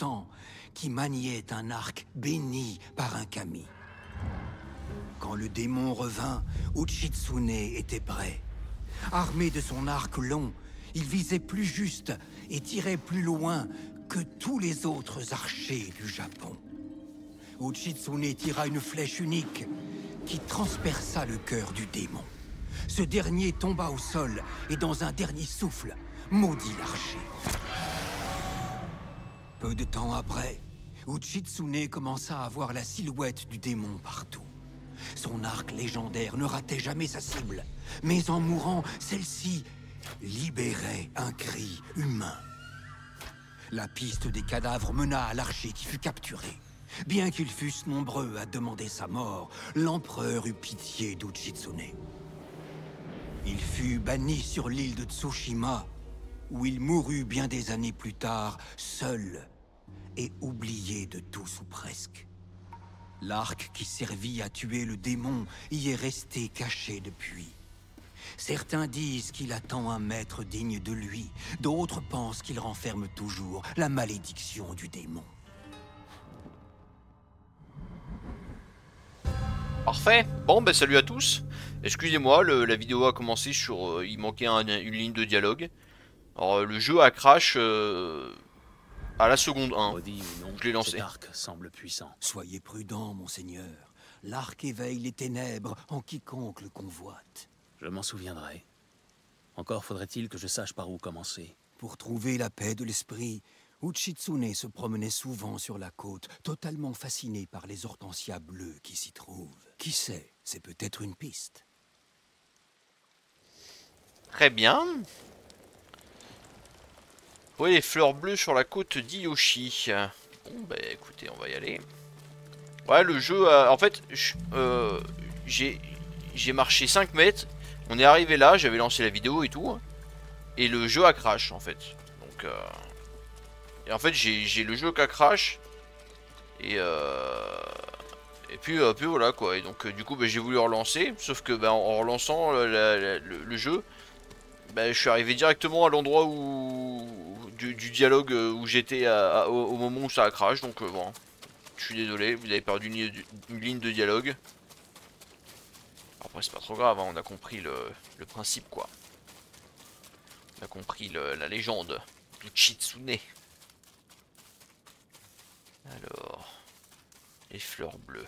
longtemps, qui maniait un arc béni par un kami. Quand le démon revint, Uchitsune était prêt. Armé de son arc long, il visait plus juste et tirait plus loin que tous les autres archers du Japon. Uchitsune tira une flèche unique qui transperça le cœur du démon. Ce dernier tomba au sol et dans un dernier souffle, maudit l'archer. Peu de temps après, Uchitsune commença à voir la silhouette du démon partout. Son arc légendaire ne ratait jamais sa cible, mais en mourant, celle-ci libérait un cri humain. La piste des cadavres mena à l'archer qui fut capturé. Bien qu'ils fussent nombreux à demander sa mort, l'empereur eut pitié d'Ujitsune. Il fut banni sur l'île de Tsushima, où il mourut bien des années plus tard, seul et oublié de tous ou presque. L'arc qui servit à tuer le démon y est resté caché depuis. Certains disent qu'il attend un maître digne de lui, d'autres pensent qu'il renferme toujours la malédiction du démon. Parfait. Bon, ben salut à tous. Excusez-moi, la vidéo a commencé sur... il manquait une ligne de dialogue. Alors, le jeu a crash à la seconde 1. Je l'ai lancé. L'arc semble puissant. Soyez prudent, monseigneur. L'arc éveille les ténèbres en quiconque le convoite. Je m'en souviendrai. Encore faudrait-il que je sache par où commencer. Pour trouver la paix de l'esprit, Uchitsune se promenait souvent sur la côte, totalement fasciné par les hortensias bleues qui s'y trouvent. Qui sait, c'est peut-être une piste. Très bien. Oui, les fleurs bleues sur la côte d'Yoshi. Bon, bah écoutez, on va y aller. Ouais, le jeu, en fait, j'ai marché 5 mètres, on est arrivé là, j'avais lancé la vidéo et tout, et le jeu a crash en fait. Donc, et en fait j'ai le jeu qui a crash, et puis voilà quoi. Et donc du coup bah, j'ai voulu relancer, sauf que bah, en relançant le jeu, bah, je suis arrivé directement à l'endroit où du dialogue où j'étais au moment où ça a crash. Donc bon, je suis désolé, vous avez perdu une ligne de dialogue. Après c'est pas trop grave, hein, on a compris le principe quoi. On a compris la légende du Uchitsune. Alors, les fleurs bleues.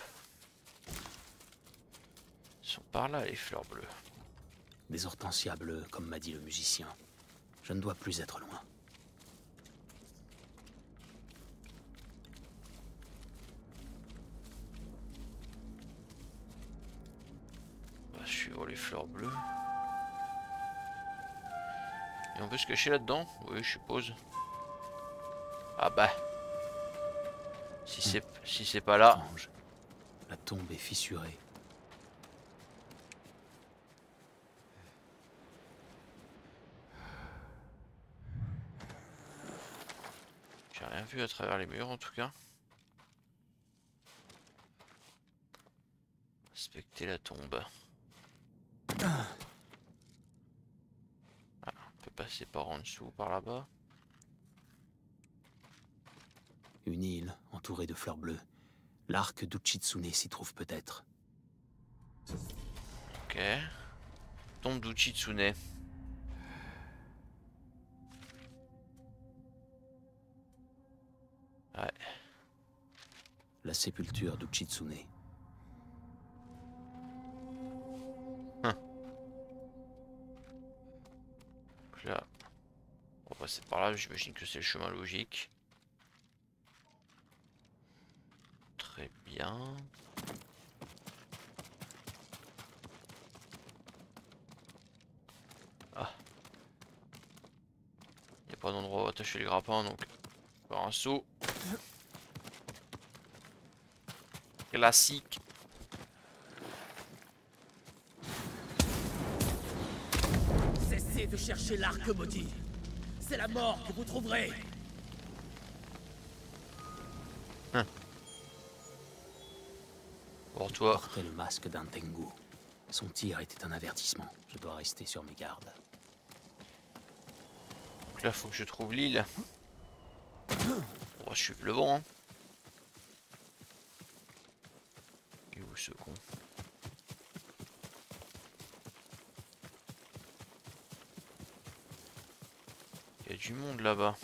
Ils sont par là les fleurs bleues. Des hortensias bleues, comme m'a dit le musicien. Je ne dois plus être loin. Suivre les fleurs bleues. Et on peut se cacher là-dedans? Oui, je suppose. Ah bah. Si c'est pas là. La tombe est fissurée. J'ai rien vu à travers les murs en tout cas. Inspecter la tombe. Ah, on peut passer par en dessous, par là-bas. Une île entourée de fleurs bleues. L'arc d'Uchitsune s'y trouve peut-être. Ok. Tombe d'Uchitsune. Ouais. La sépulture d'Uchitsune. Là. On va passer par là, j'imagine que c'est le chemin logique. Très bien. Ah. Il n'y a pas d'endroit où attacher les grappins, donc par un saut. Classique. De chercher l'arc maudit. C'est la mort que vous trouverez. Pour toi. Portez le masque d'un Tengu. Son tir était un avertissement. Je dois rester sur mes gardes. Donc là, faut que je trouve l'île. va suivre le vent. Hein. Et où ce con ? Il y a du monde là-bas.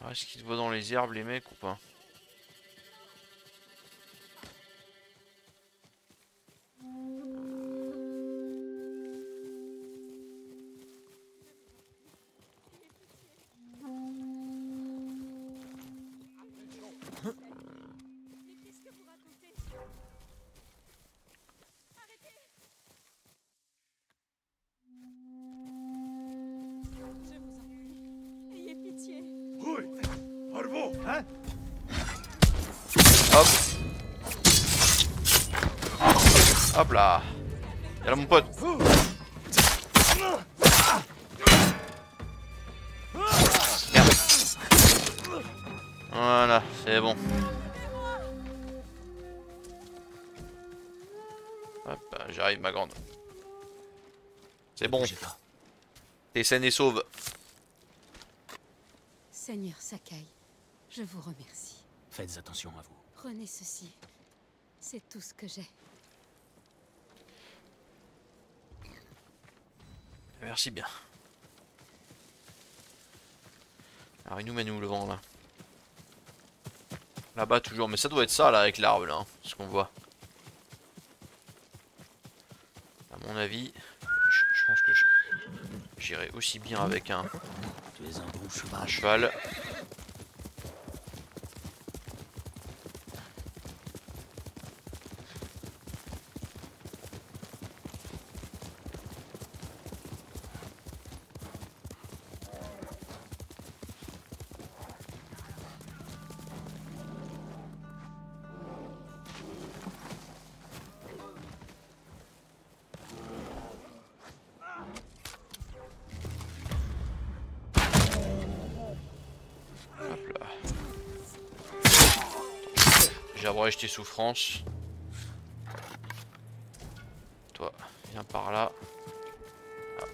Ah, est-ce qu'ils te voient dans les herbes les mecs ou pas ? Hop là, y'a là mon pote. Merde. Voilà, c'est bon. Hop, j'arrive ma grande. C'est bon. T'es saine et sauve. Seigneur Sakai, je vous remercie. Faites attention à vous. Prenez ceci. C'est tout ce que j'ai. Merci bien. Alors il nous mène où le vent là? Là-bas toujours, mais ça doit être ça là avec l'arbre là, hein, ce qu'on voit. À mon avis, je pense que j'irai aussi bien avec un cheval. J'aurais jeté souffrance. Toi, viens par là. Ah.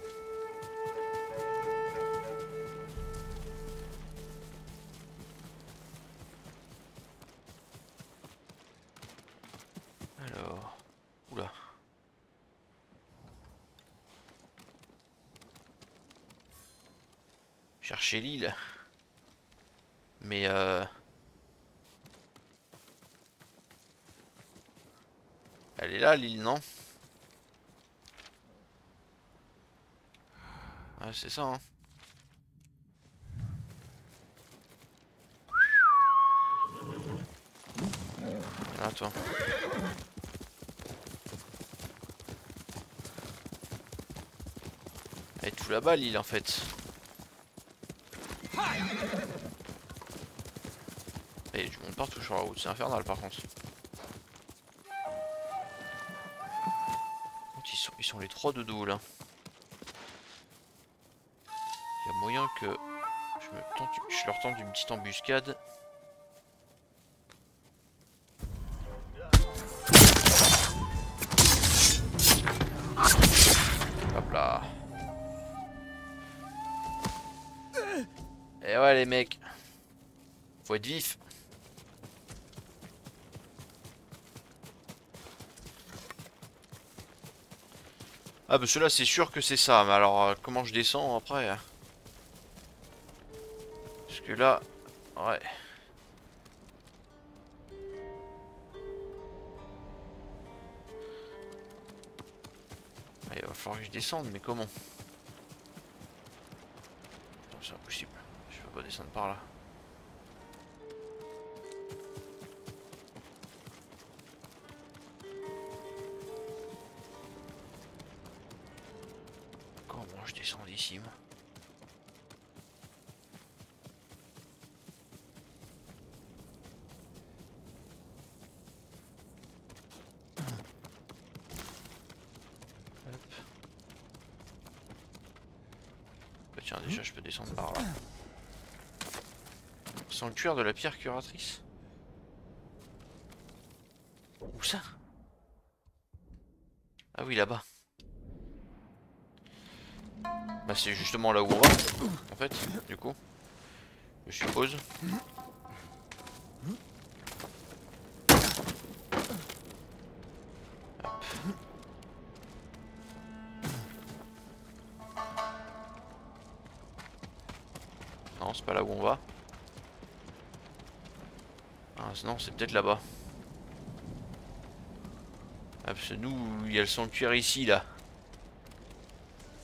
Alors, oula. Chercher l'île. Mais elle est là l'île, non? Ah c'est ça hein. Ah toi. Elle est tout là-bas l'île en fait. Et du monde partout sur la route, c'est infernal par contre. Ils sont les trois de dos là. Il y a moyen que je leur tente une petite embuscade. Hop là. Et ouais les mecs, faut être vif. Ah bah ceux-là c'est sûr que c'est ça, mais alors comment je descends après? Parce que là, ouais. Ah, il va falloir que je descende, mais comment? Attends, c'est impossible, je peux pas descendre par là. Ici, moi. Hop. Bah tiens, déjà je peux descendre par là. Sanctuaire de la pierre curatrice. Où ça? Ah oui, là-bas. Bah c'est justement là où on va, en fait, du coup, je suppose. Non, c'est pas là où on va. Ah non, c'est peut-être là-bas. Ah, parce que nous, il y a le sanctuaire ici, là,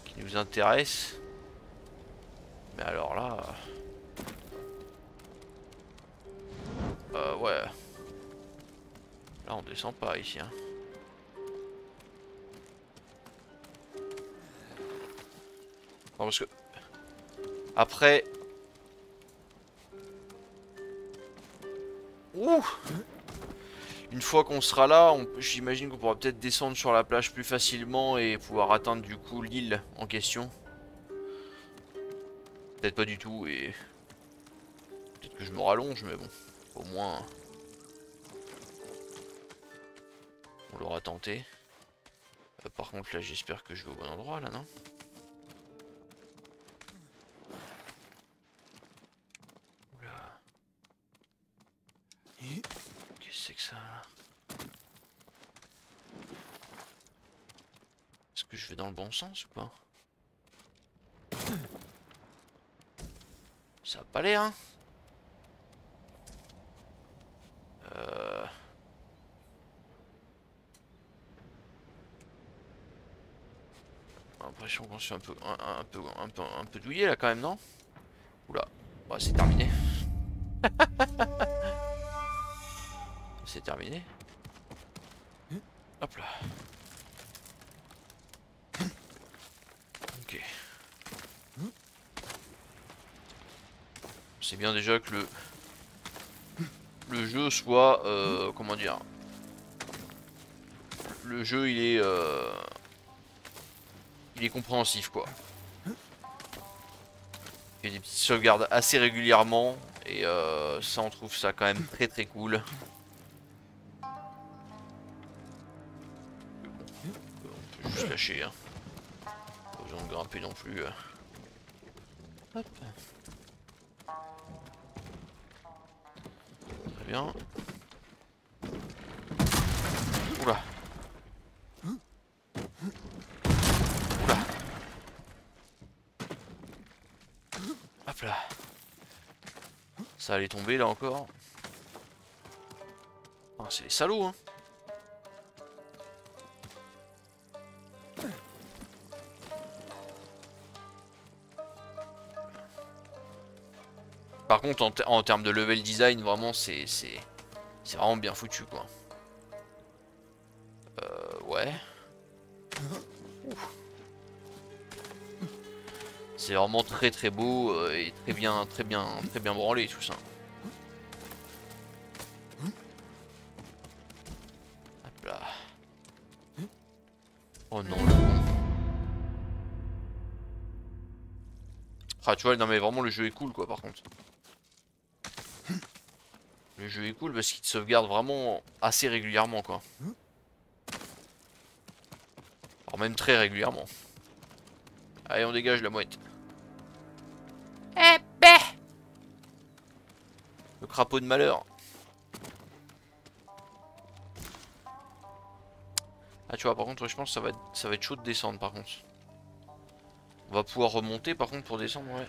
qui nous intéresse. Mais alors là... ouais. Là, on descend pas, ici, hein. Non, parce que... Après... Ouh! Une fois qu'on sera là, j'imagine qu'on pourra peut-être descendre sur la plage plus facilement et pouvoir atteindre du coup l'île en question. Peut-être pas du tout et... Peut-être que je me rallonge mais bon, au moins... On l'aura tenté. Par contre là j'espère que je vais au bon endroit là, non ? Est-ce que je vais dans le bon sens ou pas? Ça a pas l'air, hein. J'ai l'impression qu'on se fait un peu douillé là quand même, non? Oula, bah, c'est terminé. C'est terminé. Hop là. Ok. C'est bien déjà que le jeu soit... comment dire... Le jeu il est compréhensif quoi. Il y a des petites sauvegardes assez régulièrement. Et ça on trouve ça quand même très très cool. Lâcher, hein. Pas besoin de grimper non plus. Hop. Très bien. Oula. Oula. Hop là. Ça allait tomber là encore. Ah, c'est les salauds, hein. Par contre, en termes de level design, vraiment, c'est vraiment bien foutu, quoi. Ouais. C'est vraiment très très beau et très bien branlé tout ça. Hop là. Oh non. Ah tu vois, non mais vraiment le jeu est cool quoi par contre. Le jeu est cool parce qu'il te sauvegarde vraiment assez régulièrement quoi. Alors même très régulièrement. Allez on dégage la mouette. Eh ben ! Le crapaud de malheur. Ah tu vois par contre je pense que ça va être chaud de descendre par contre. On va pouvoir remonter par contre pour descendre ouais.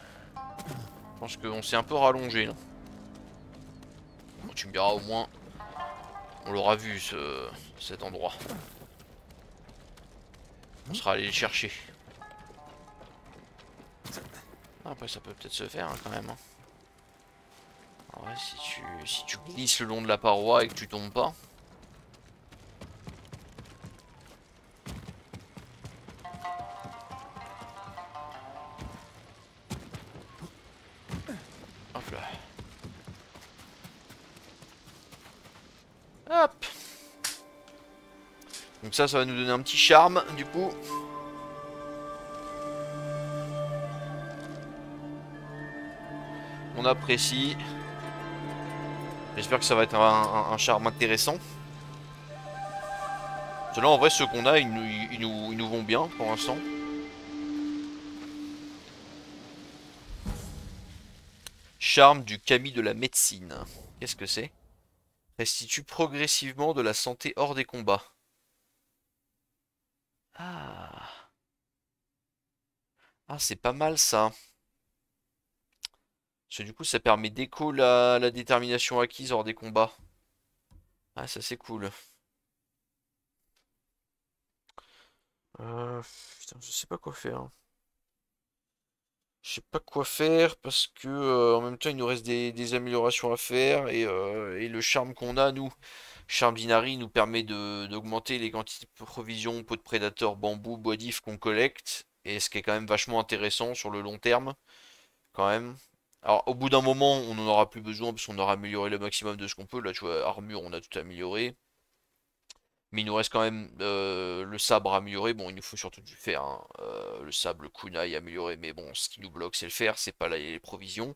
Je pense qu'on s'est un peu rallongé là. Bon, tu me diras au moins on l'aura vu cet endroit. On sera allé le chercher. Après ça peut peut-être se faire hein, quand même. Hein. Alors, ouais, si tu glisses le long de la paroi et que tu tombes pas. Donc ça va nous donner un petit charme du coup. On apprécie. J'espère que ça va être un charme intéressant. Ceux-là en vrai ceux qu'on a ils nous vont bien pour l'instant. Charme du kami de la médecine. Qu'est-ce que c'est? Restitue progressivement de la santé hors des combats. Ah, ah c'est pas mal ça. Parce que du coup ça permet d'écho la détermination acquise hors des combats. Ah ça c'est cool. Putain, je sais pas quoi faire. Je sais pas quoi faire parce que en même temps il nous reste des améliorations à faire et le charme qu'on a nous. Charme d'Inari nous permet d'augmenter les quantités de provisions, peau de prédateur, bambou, bois d'if qu'on collecte. Et ce qui est quand même vachement intéressant sur le long terme. Quand même. Alors au bout d'un moment on n'en aura plus besoin parce qu'on aura amélioré le maximum de ce qu'on peut. Là tu vois, armure on a tout amélioré. Mais il nous reste quand même le sabre amélioré. Bon, il nous faut surtout du fer. Hein. Le sabre, le kunai amélioré. Mais bon, ce qui nous bloque, c'est le fer. C'est pas les provisions.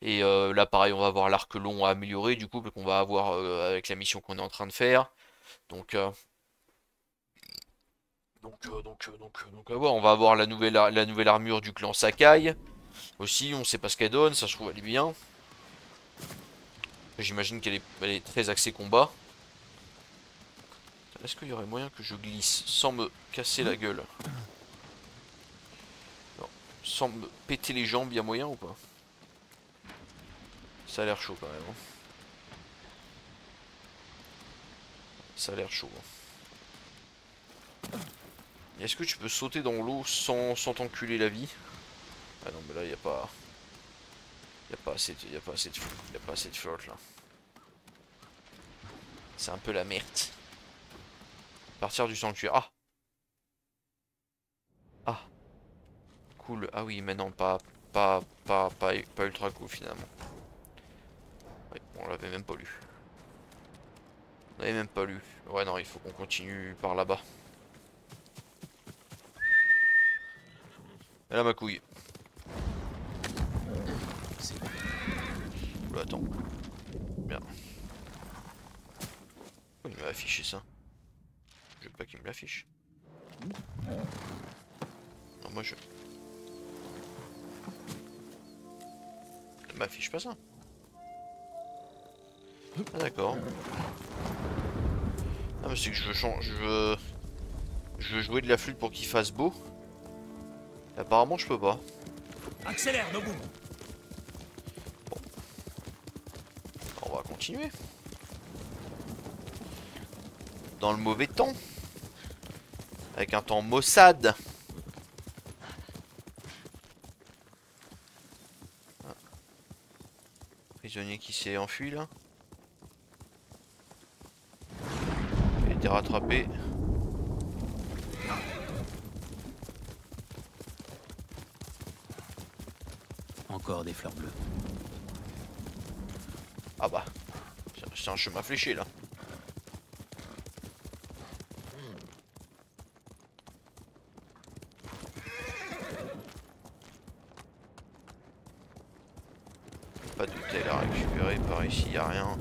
Et là, pareil, on va avoir l'arc long amélioré. Du coup, qu'on va avoir avec la mission qu'on est en train de faire. Donc à voir. On va avoir la nouvelle armure du clan Sakai. Aussi, on sait pas ce qu'elle donne. Ça se trouve, elle est bien. J'imagine qu'elle est très axée combat. Est-ce qu'il y aurait moyen que je glisse sans me casser la gueule? Non, sans me péter les jambes, il y a moyen ou pas? Ça a l'air chaud quand même. Hein. Ça a l'air chaud. Hein. Est-ce que tu peux sauter dans l'eau sans t'enculer la vie? Ah non, mais là, il n'y a pas... Il n'y a pas assez de flotte, là. C'est un peu la merde. Partir du sanctuaire. Ah. Ah. Cool. Ah oui, mais non, pas ultra cool finalement. Ouais, on l'avait même pas lu. On l'avait même pas lu. Ouais, non, il faut qu'on continue par là-bas. Elle a ma couille. Oula, attends. Bien. Oh, il m'a affiché ça. Je veux pas qu'il me l'affiche. Non, moi je... Ne m'affiche pas ça. Ah d'accord. Ah mais c'est que je veux changer... Je veux jouer de la flûte pour qu'il fasse beau. Et apparemment je peux pas. Accélère, no boom. Bon. On va continuer. Dans le mauvais temps. Avec un temps maussade. Ah. Prisonnier qui s'est enfui là. Il a été rattrapé. Encore des fleurs bleues. Ah bah. C'est un chemin fléché là. Ici y a rien.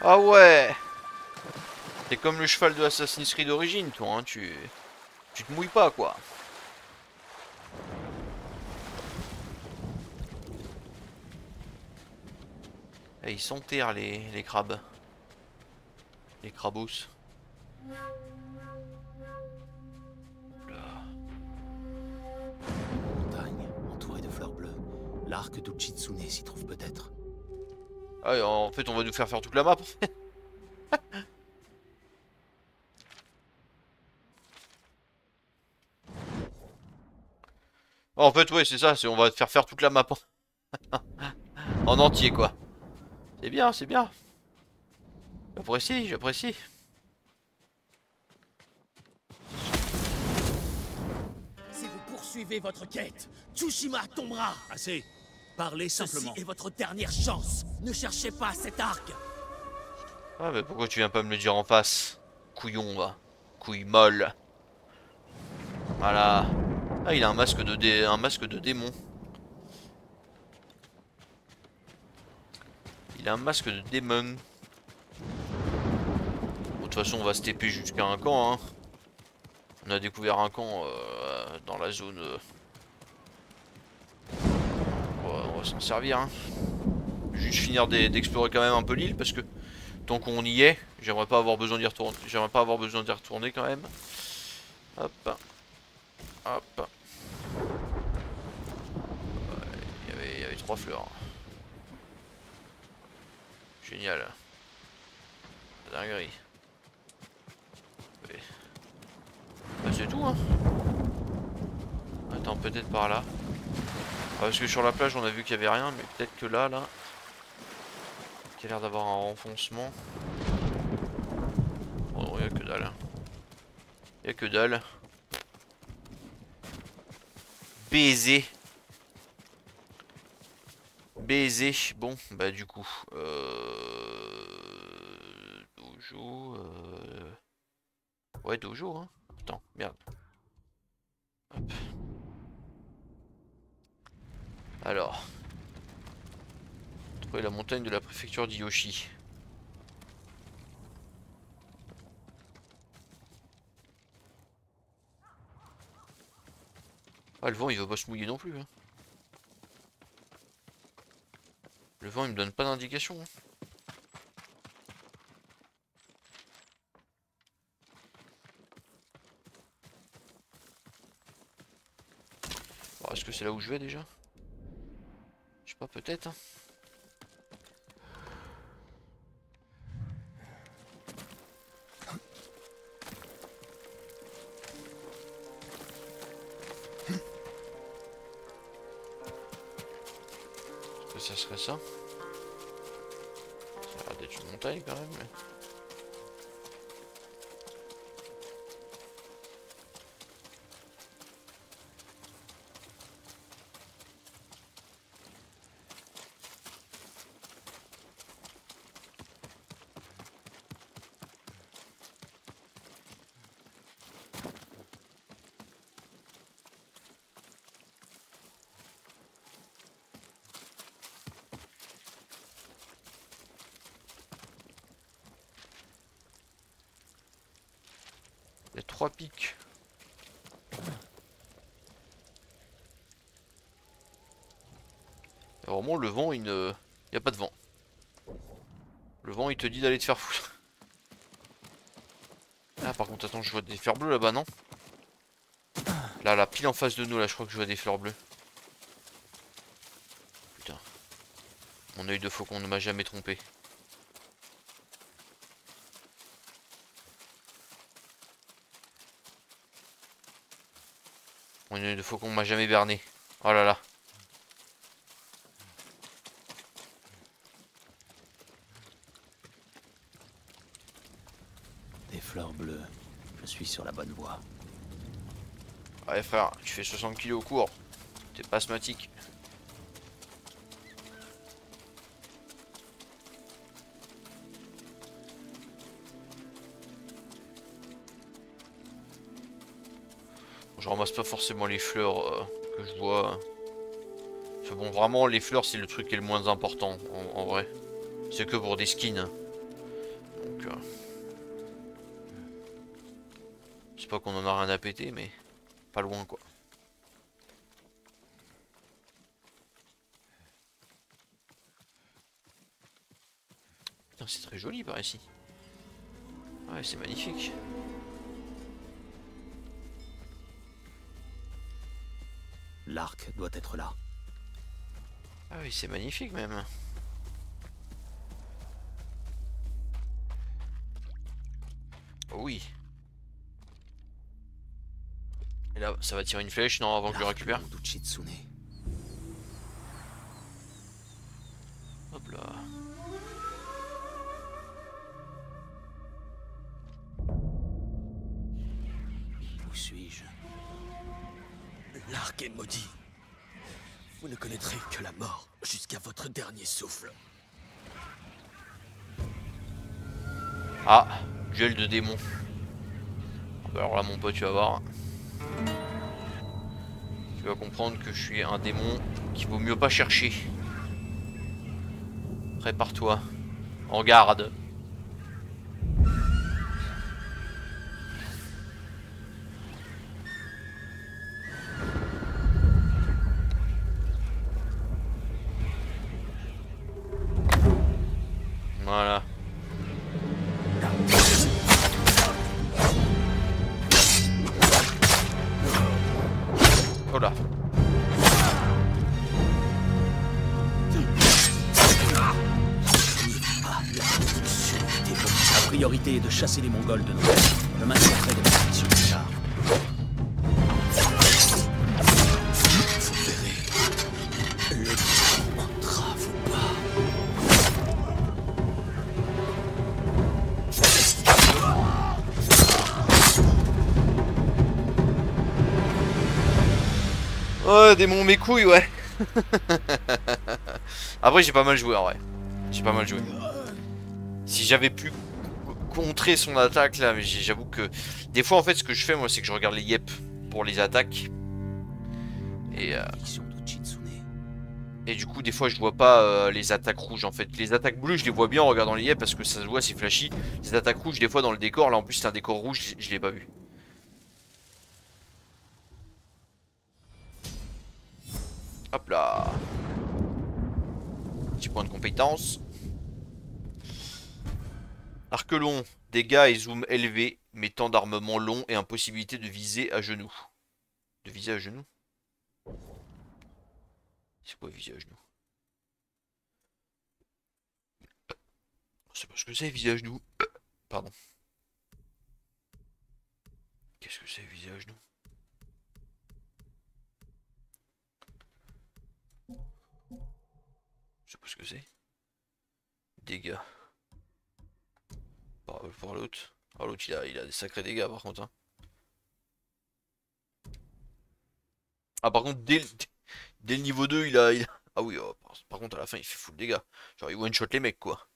Ah ouais. T'es comme le cheval de Assassin's Creed d'origine toi hein, tu te mouilles pas quoi. Et ils s'enterrent les crabes. Les crabous. Une montagne entourée de fleurs bleues. L'arc d'Ujitsune s'y trouve peut-être. Ah, en fait, on va nous faire faire toute la map. En fait, ouais, c'est ça. On va te faire faire toute la map. En entier, quoi. C'est bien, c'est bien. J'apprécie, j'apprécie. Si vous poursuivez votre quête, Tsushima tombera. Assez. Parlez simplement. Ceci est votre dernière chance. Ne cherchez pas cet arc. Ah mais pourquoi tu viens pas me le dire en face? Couillon va. Couille molle. Voilà. Ah il a un masque de démon. Il a un masque de démon. De toute façon on va se TP jusqu'à un camp hein. On a découvert un camp dans la zone. On va s'en servir hein. Juste finir d'explorer quand même un peu l'île parce que tant qu'on y est, j'aimerais pas avoir besoin d'y retourner. J'aimerais pas avoir besoin d'y retourner quand même. Hop. Hop. Il y avait 3 fleurs. Génial. Dinguerie. Ouais. Bah c'est tout hein. Attends, peut-être par là. Ah, parce que sur la plage on a vu qu'il n'y avait rien, mais peut-être que là. Qui a l'air d'avoir un renfoncement. Bon, il n'y a que dalle. Il n'y a que dalle. Baiser. Baiser. Bon, bah du coup. Dojo. Ouais, dojo, hein. Attends, merde. Hop. Alors. Trouver la montagne de la préfecture d'Yoshi. Ah, le vent il veut pas se mouiller non plus. Hein. Le vent il me donne pas d'indication. Hein. Bon, est-ce que c'est là où je vais déjà? Je sais pas, peut-être. Hein. Ça serait ça. Ça a l'air d'être une montagne quand même. Mais... il y a 3 pics. Et vraiment le vent il n'y a pas de vent. Le vent il te dit d'aller te faire foutre. Ah par contre attends, je vois des fleurs bleues là-bas non? Là pile en face de nous là, je crois que je vois des fleurs bleues. Putain. Mon œil de faucon ne m'a jamais trompé. De faucon m'a jamais berné. Oh là là. Des fleurs bleues. Je suis sur la bonne voie. Ouais frère, tu fais 60 kilos au cours. T'es pas asthmatique. Je ramasse pas forcément les fleurs que je vois. Parce que bon, vraiment, les fleurs, c'est le truc qui est le moins important, en vrai. C'est que pour des skins. Donc, c'est pas qu'on en a rien à péter, mais pas loin, quoi. Putain, c'est très joli par ici. Ouais, c'est magnifique. L'arc doit être là. Ah oui, c'est magnifique même. Oui. Et là, ça va tirer une flèche, non, avant que je le récupère. Hop là. Où suis-je? L'arc est maudit. Vous ne connaîtrez que la mort jusqu'à votre dernier souffle. Ah, duel de démons. Alors là, mon pote, tu vas voir. Tu vas comprendre que je suis un démon qu'il vaut mieux pas chercher. Prépare-toi. En garde. Voilà. Oh là. La priorité est de chasser les Mongols de nos terres. Je m'insérerai de la section du char. Démon mes couilles, ouais. Après j'ai pas mal joué en vrai. J'ai pas mal joué. Si j'avais pu contrer son attaque là, mais j'avoue que des fois en fait ce que je fais moi c'est que je regarde les yep pour les attaques. Et du coup des fois je vois pas les attaques rouges en fait. Les attaques bleues je les vois bien en regardant les yep parce que ça se voit, c'est flashy. Les attaques rouges des fois dans le décor là, en plus c'est un décor rouge, je l'ai pas vu. Hop là. Petit point de compétence. Arc long, dégâts et zoom élevé, mais temps d'armement long et impossibilité de viser à genoux. De viser à genoux? C'est quoi viser à genoux? C'est pas ce que c'est viser à genoux. Pardon. Qu'est-ce que c'est viser à genoux? Je sais pas ce que c'est. Dégâts. Pour l'autre. Ah l'autre il a des sacrés dégâts par contre. Hein. Ah par contre dès le niveau 2 il a... Ah oui oh, par contre à la fin il fait full dégâts. Genre il one shot les mecs quoi.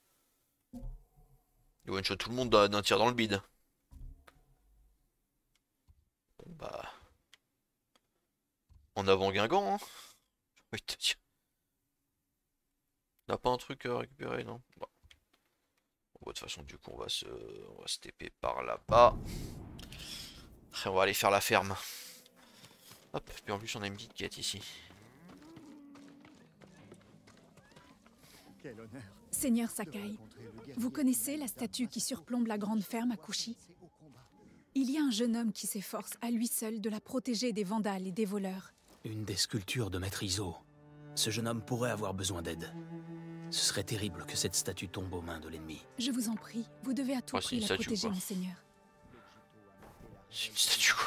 Il one shot tout le monde d'un tir dans le bide. Bon bah... En avant Guingamp hein. Oui tiens. On n'a pas un truc à récupérer, non bon. Bon, de toute façon, du coup, on va se TP par là-bas. Et on va aller faire la ferme. Hop, puis en plus, on a une petite quête ici. Quel honneur. Seigneur Sakai, vous connaissez la statue qui surplombe la grande ferme à Kushi? Il y a un jeune homme qui s'efforce à lui seul de la protéger des vandales et des voleurs. Une des sculptures de Maître Iso. Ce jeune homme pourrait avoir besoin d'aide. Ce serait terrible que cette statue tombe aux mains de l'ennemi. Je vous en prie, vous devez à tout prix la protéger, monseigneur. C'est une statue quoi.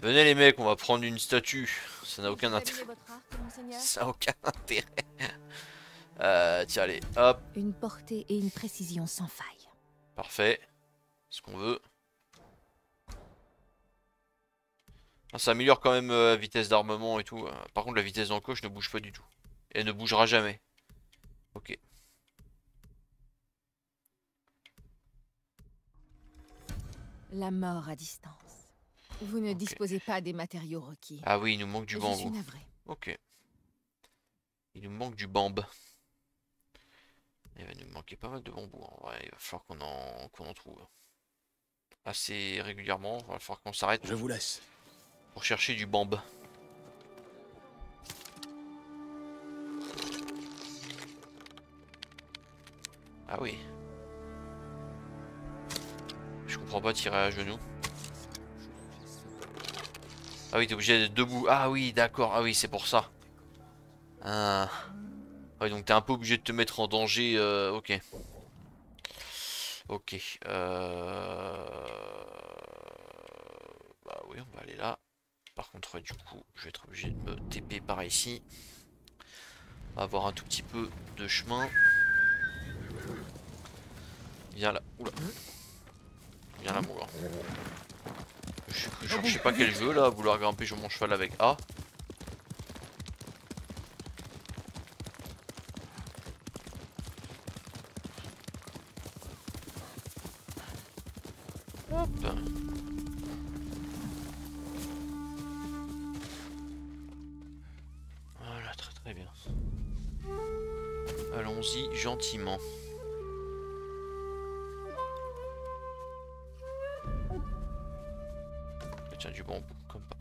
Venez les mecs, on va prendre une statue. Ça n'a aucun intérêt. Ça n'a aucun intérêt. Tiens, allez, hop. Une portée et une précision sans faille. Parfait. Ce qu'on veut. Ah, ça améliore quand même la vitesse d'armement et tout. Par contre, la vitesse d'encoche ne bouge pas du tout. Elle ne bougera jamais. Ok. La mort à distance. Vous ne disposez pas des matériaux requis. Ah oui, il nous manque du bambou. Ok. Il nous manque du bambou. Il va nous manquer pas mal de bambou. Hein. Ouais, il va falloir qu'on en trouve assez régulièrement. Il va falloir qu'on s'arrête. Je vous laisse. Pour chercher du bambou. Ah oui. Je comprends pas tirer à genoux. Ah oui, t'es obligé d'être debout. Ah oui, d'accord. Ah oui, c'est pour ça. Ah. Ouais, donc t'es un peu obligé de te mettre en danger. Ok. Ok. Bah oui, on va aller là. Par contre, du coup, je vais être obligé de me TP par ici. On va avoir un tout petit peu de chemin. Viens là, oula. Viens là mon gars. Je sais pas quel jeu là, vouloir grimper sur mon cheval avec A. Hop. Voilà, très bien. Allons-y gentiment. Tiens, du bon bout, comme pas.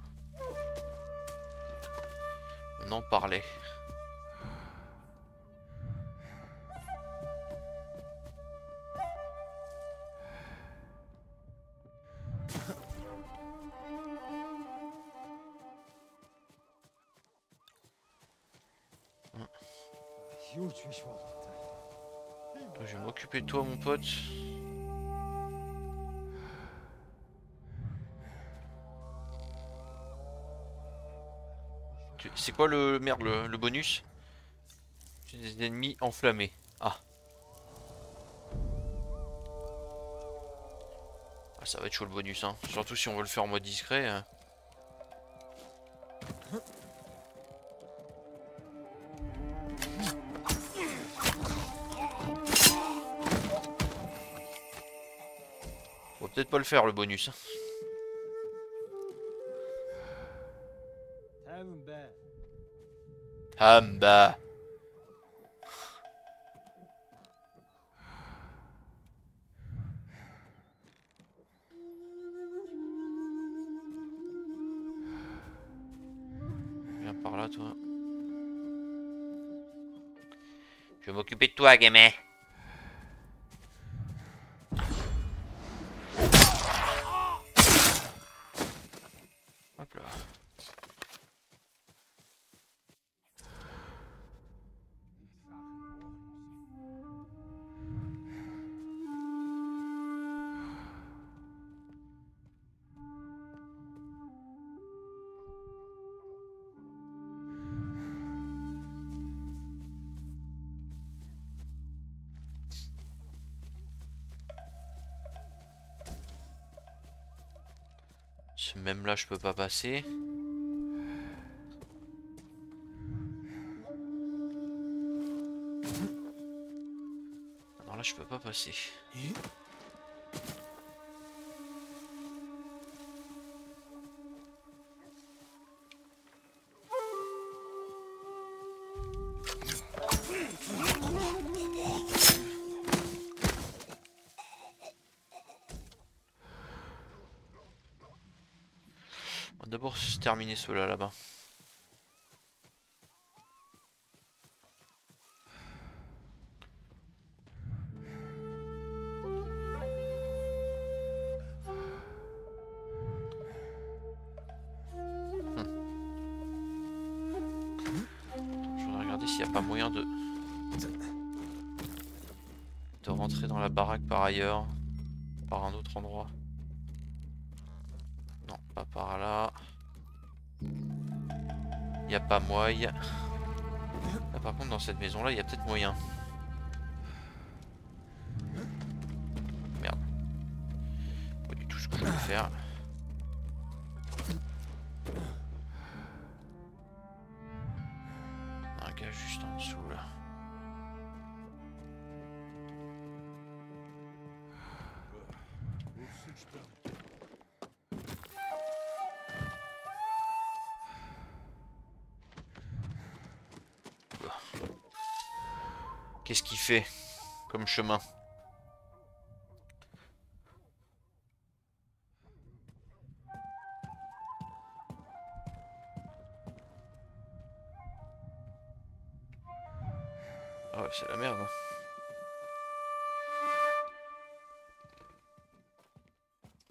On en parlait. Je vais m'occuper de toi, mon pote. C'est quoi le merde, le bonus? J'ai des ennemis enflammés. Ah. Ah, ça va être chaud le bonus, hein. Surtout si on veut le faire en mode discret. Hein. Faut peut-être pas le faire le bonus. Hamba. Viens par là, toi. Je vais m'occuper de toi, gamin. Même là, je peux pas passer. Non, là, je peux pas passer. Terminer cela là-bas. Je vais regarder s'il n'y a pas moyen de rentrer dans la baraque par ailleurs, par un autre endroit. Non, pas par là. Y'a pas moyen. Là, par contre, dans cette maison là, il y a peut-être moyen. Merde. Pas du tout ce que je voulais faire. Un gars juste en dessous là. Qu'est-ce qu'il fait comme chemin? Ah ouais, c'est la merde. Hein.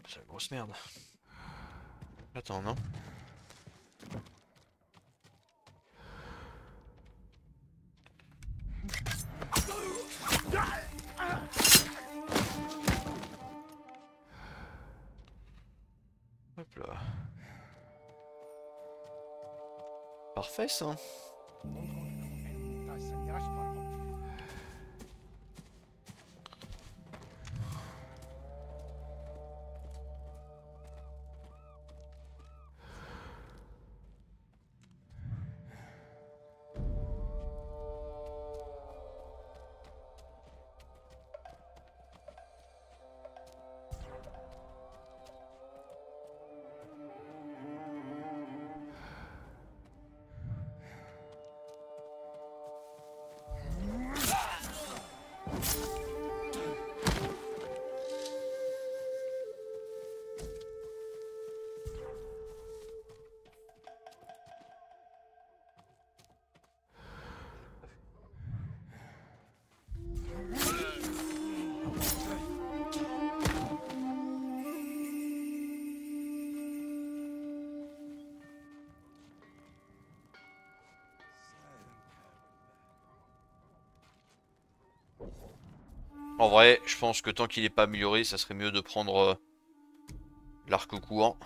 C'est la grosse merde. Attends, non? Parfait ça. En vrai, je pense que tant qu'il n'est pas amélioré, ça serait mieux de prendre l'arc court.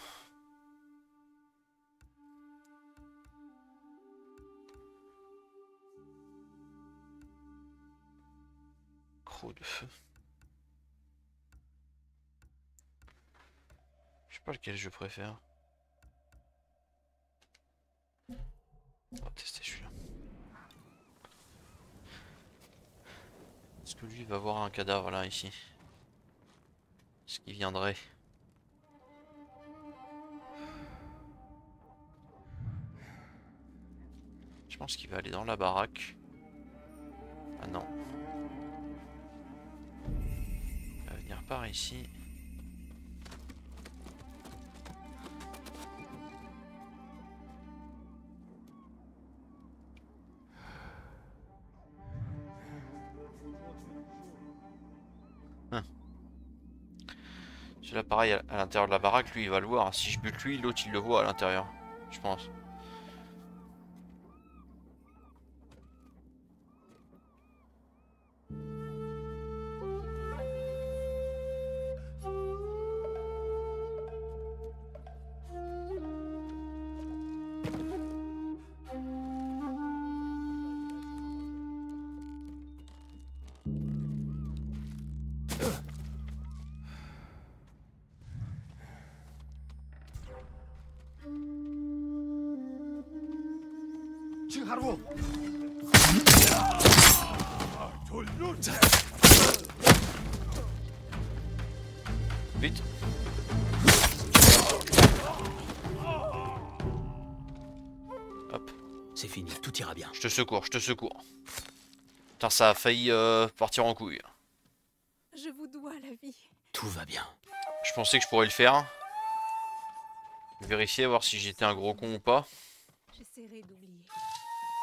Croc de feu. Je sais pas lequel je préfère. On va tester celui-là. Est-ce que lui va voir un cadavre là, ici? Est-ce qu'il viendrait? Je pense qu'il va aller dans la baraque. Ah non. Il va venir par ici. Là pareil, à l'intérieur de la baraque, lui il va le voir. Si je bute lui, l'autre il le voit à l'intérieur, je pense. Vite. Hop. C'est fini, tout ira bien. Je te secours, je te secours. Putain, ça a failli partir en couille. Je vous dois la vie. Tout va bien. Je pensais que je pourrais le faire. Vérifier, voir si j'étais un gros con ou pas. J'essaierai d'oublier.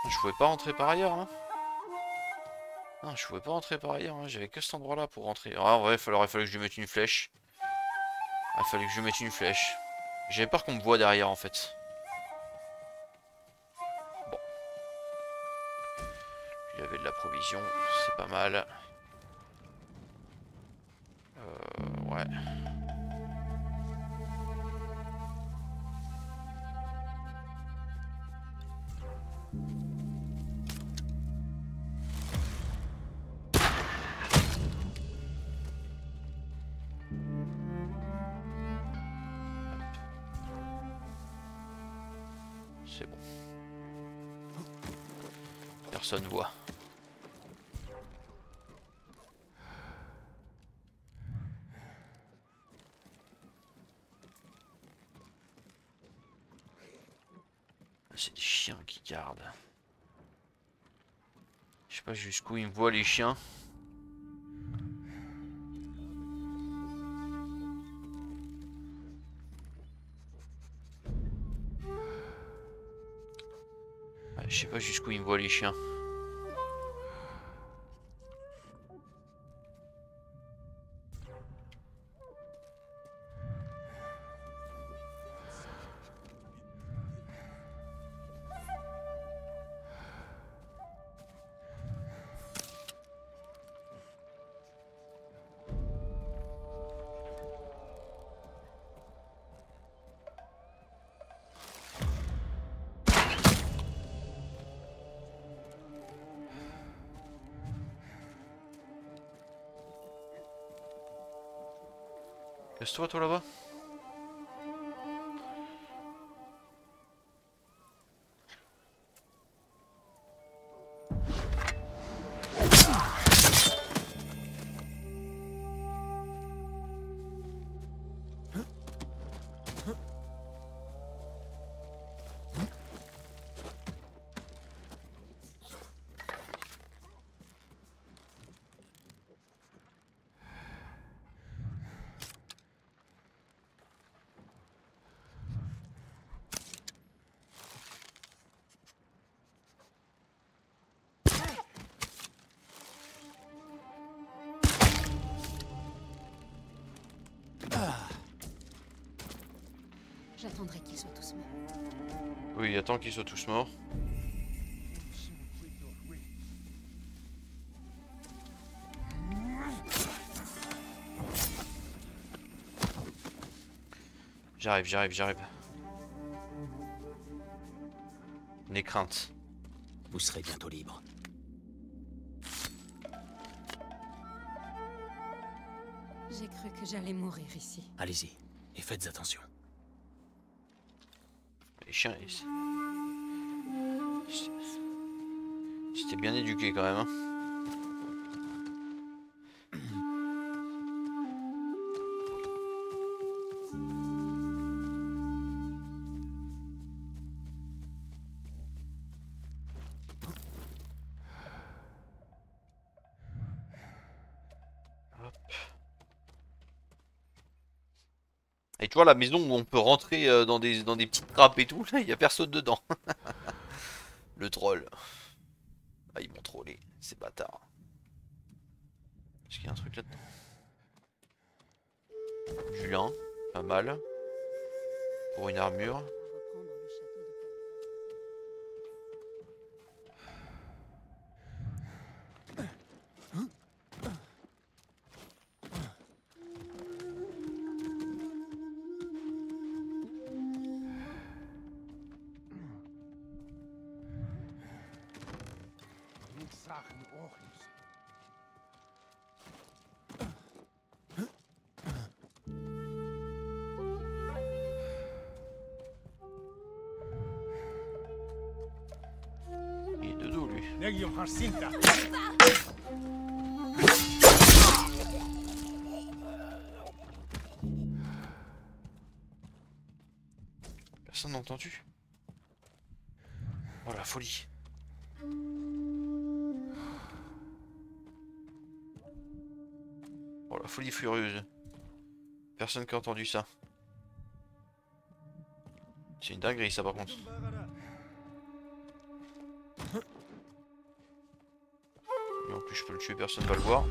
Je pouvais pas rentrer par ailleurs, hein. Non, je pouvais pas rentrer par ailleurs, hein. J'avais que cet endroit là pour rentrer. Ah ouais, il fallait que je lui mette une flèche. Il fallait que je lui mette une flèche. J'avais peur qu'on me voit derrière en fait. Bon. Il y avait de la provision, c'est pas mal. Ouais. C'est bon. Personne voit. C'est des chiens qui gardent. Je sais pas jusqu'où ils me voient les chiens. Je sais pas jusqu'où ils me voient les chiens. Casse-toi, toi, là-bas. J'attendrai qu'ils soient tous morts. Oui, attends qu'ils soient tous morts. J'arrive. N'aie crainte. Vous serez bientôt libre. J'ai cru que j'allais mourir ici. Allez-y, et faites attention. Les chiens, ici. J'étais bien éduqué quand même. Hein. Et tu vois la maison où on peut rentrer dans des petites trappes et tout, là il n'y a personne dedans. Le troll. Ah ils m'ont trollé, ces bâtards. Est-ce qu'il y a un truc là-dedans? Julien, pas mal. Pour une armure. Personne n'a entendu. Oh la folie. Oh la folie furieuse. Personne qui a entendu ça. C'est une dinguerie ça par contre. En plus je peux le tuer, personne va le voir.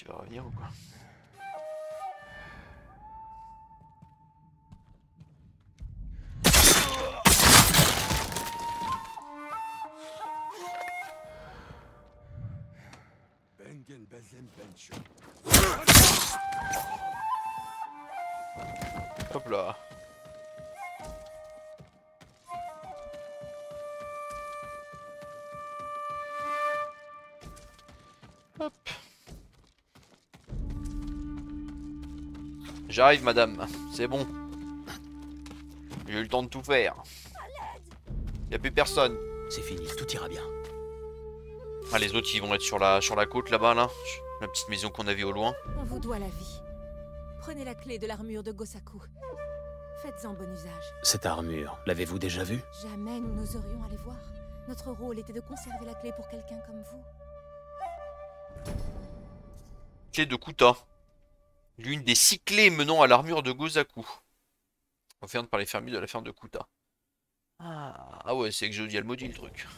Tu vas revenir ou quoi? Hop là. Hop. J'arrive madame, c'est bon. J'ai eu le temps de tout faire. Y'a plus personne. C'est fini, tout ira bien. Ah les autres ils vont être sur la côte là-bas là. La petite maison qu'on a vue au loin. On vous doit la vie. Prenez la clé de l'armure de Gosaku. Faites-en bon usage. Cette armure, l'avez-vous déjà vue? Jamais nous n'oserions aller voir. Notre rôle était de conserver la clé pour quelqu'un comme vous. Clé de Kuta. L'une des 6 clés menant à l'armure de Gosaku. Offerte par les fermiers de la ferme de Kuta. Ah ouais, c'est exodial maudit le truc.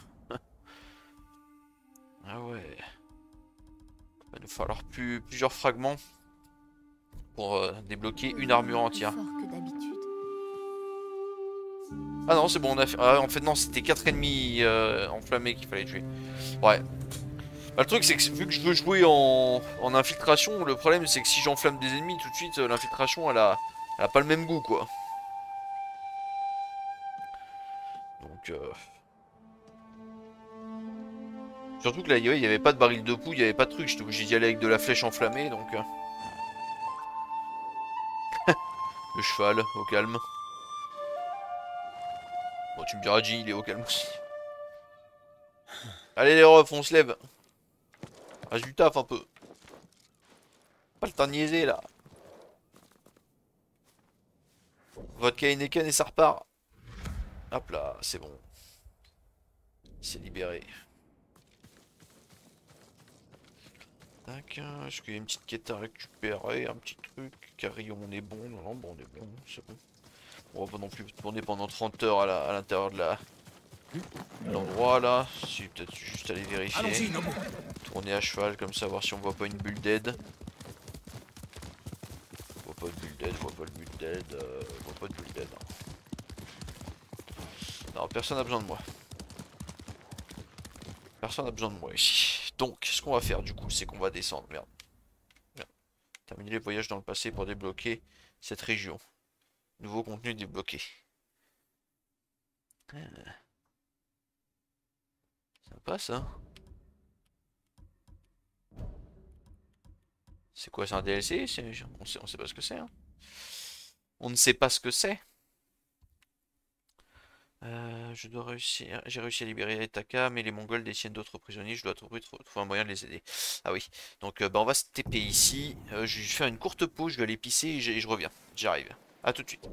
Ah ouais. Il va nous falloir plusieurs fragments pour débloquer une armure entière. Ah non, c'est bon, on a fait... Ah, en fait non, c'était 4 ennemis enflammés qu'il fallait tuer. Ouais. Bah, le truc c'est que vu que je veux jouer en infiltration, le problème c'est que si j'enflamme des ennemis tout de suite, l'infiltration elle a pas le même goût quoi. Donc surtout que là il n'y avait pas de baril de poux, il n'y avait pas de truc, j'étais obligé d'y aller avec de la flèche enflammée, donc le cheval au calme. Bon, tu me diras, G, il est au calme aussi. Allez les refs, on se lève. Reste du taf un peu. Pas le temps de niaiser là. Vodka Heineken et ça repart. Hop là, c'est bon. C'est libéré. Tac, est-ce qu'il y a une petite quête à récupérer, un petit truc? Carillon, on est bon, non, non, bon, on est bon, c'est bon. On va pas non plus tourner pendant 30 heures à l'intérieur de l'endroit là. Si, peut-être juste aller vérifier. Tourner à cheval comme ça, voir si on voit pas une bulle d'aide. On voit pas de bulle d'aide, on voit pas de bulle d'aide, on voit pas de bulle d'aide. Hein. Non, personne n'a besoin de moi. Personne n'a besoin de moi ici. Donc, ce qu'on va faire du coup, c'est qu'on va descendre. Merde. Merde. Terminer les voyages dans le passé pour débloquer cette région. Nouveau contenu débloqué. Sympa ça. C'est quoi, c'est un DLC? On sait pas ce que c'est. Hein. On ne sait pas ce que c'est. Je dois réussir. J'ai réussi à libérer Yadka, mais les Mongols détiennent d'autres prisonniers. Je dois trouver un moyen de les aider. Ah oui. Donc bah, on va se TP ici. Je vais faire une courte pause. Je vais aller pisser et je reviens. J'arrive. A tout de suite.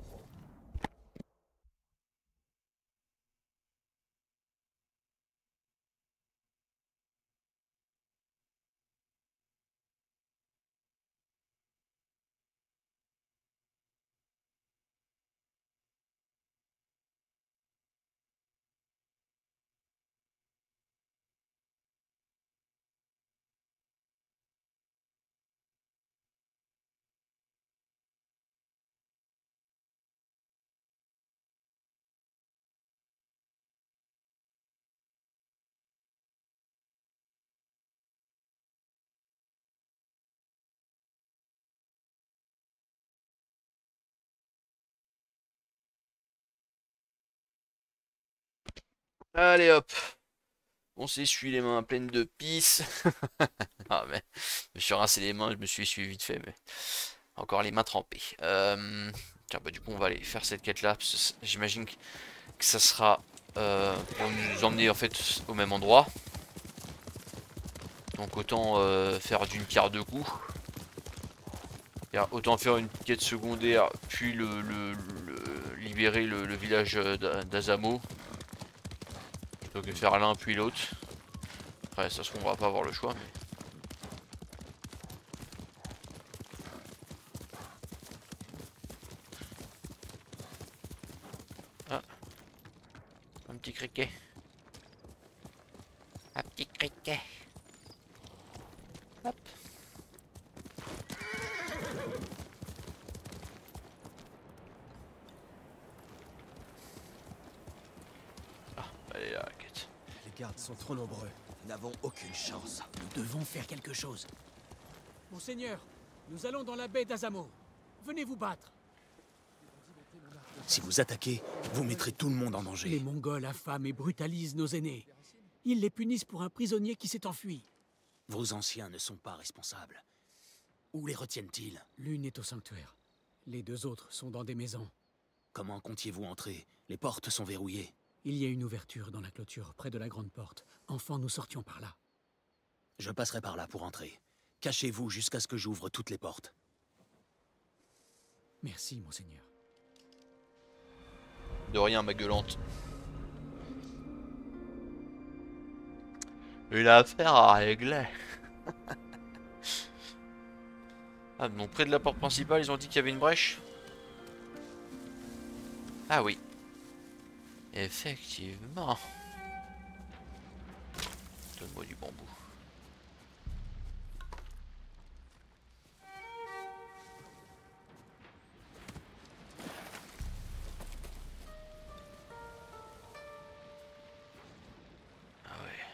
Allez hop, on s'essuie les mains pleines de pisse. Ah mais je me suis rincé les mains, je me suis essuyé vite fait, mais encore les mains trempées. Tiens bah du coup on va aller faire cette quête là, j'imagine que ça sera pour nous emmener en fait au même endroit. Donc autant faire d'une pierre deux coups. Autant faire une quête secondaire, puis libérer le village d'Azamo. Donc faire l'un puis l'autre. Après ça se trouve on va pas avoir le choix mais... Ah. Un petit criquet. Un petit criquet. Hop. Sont trop nombreux. Nous n'avons aucune chance. Nous devons faire quelque chose. Monseigneur, nous allons dans la baie d'Azamo. Venez vous battre. Si vous attaquez, vous mettrez tout le monde en danger. Les Mongols affament et brutalisent nos aînés. Ils les punissent pour un prisonnier qui s'est enfui. Vos anciens ne sont pas responsables. Où les retiennent-ils? L'une est au sanctuaire. Les deux autres sont dans des maisons. Comment comptiez-vous entrer? Les portes sont verrouillées. Il y a une ouverture dans la clôture, près de la grande porte. Enfant, nous sortions par là. Je passerai par là pour entrer. Cachez-vous jusqu'à ce que j'ouvre toutes les portes. Merci, monseigneur. De rien, ma gueulante. Une affaire à régler. Ah, donc près de la porte principale, ils ont dit qu'il y avait une brèche. Ah oui. Effectivement. Donne-moi du bambou. Ah ouais.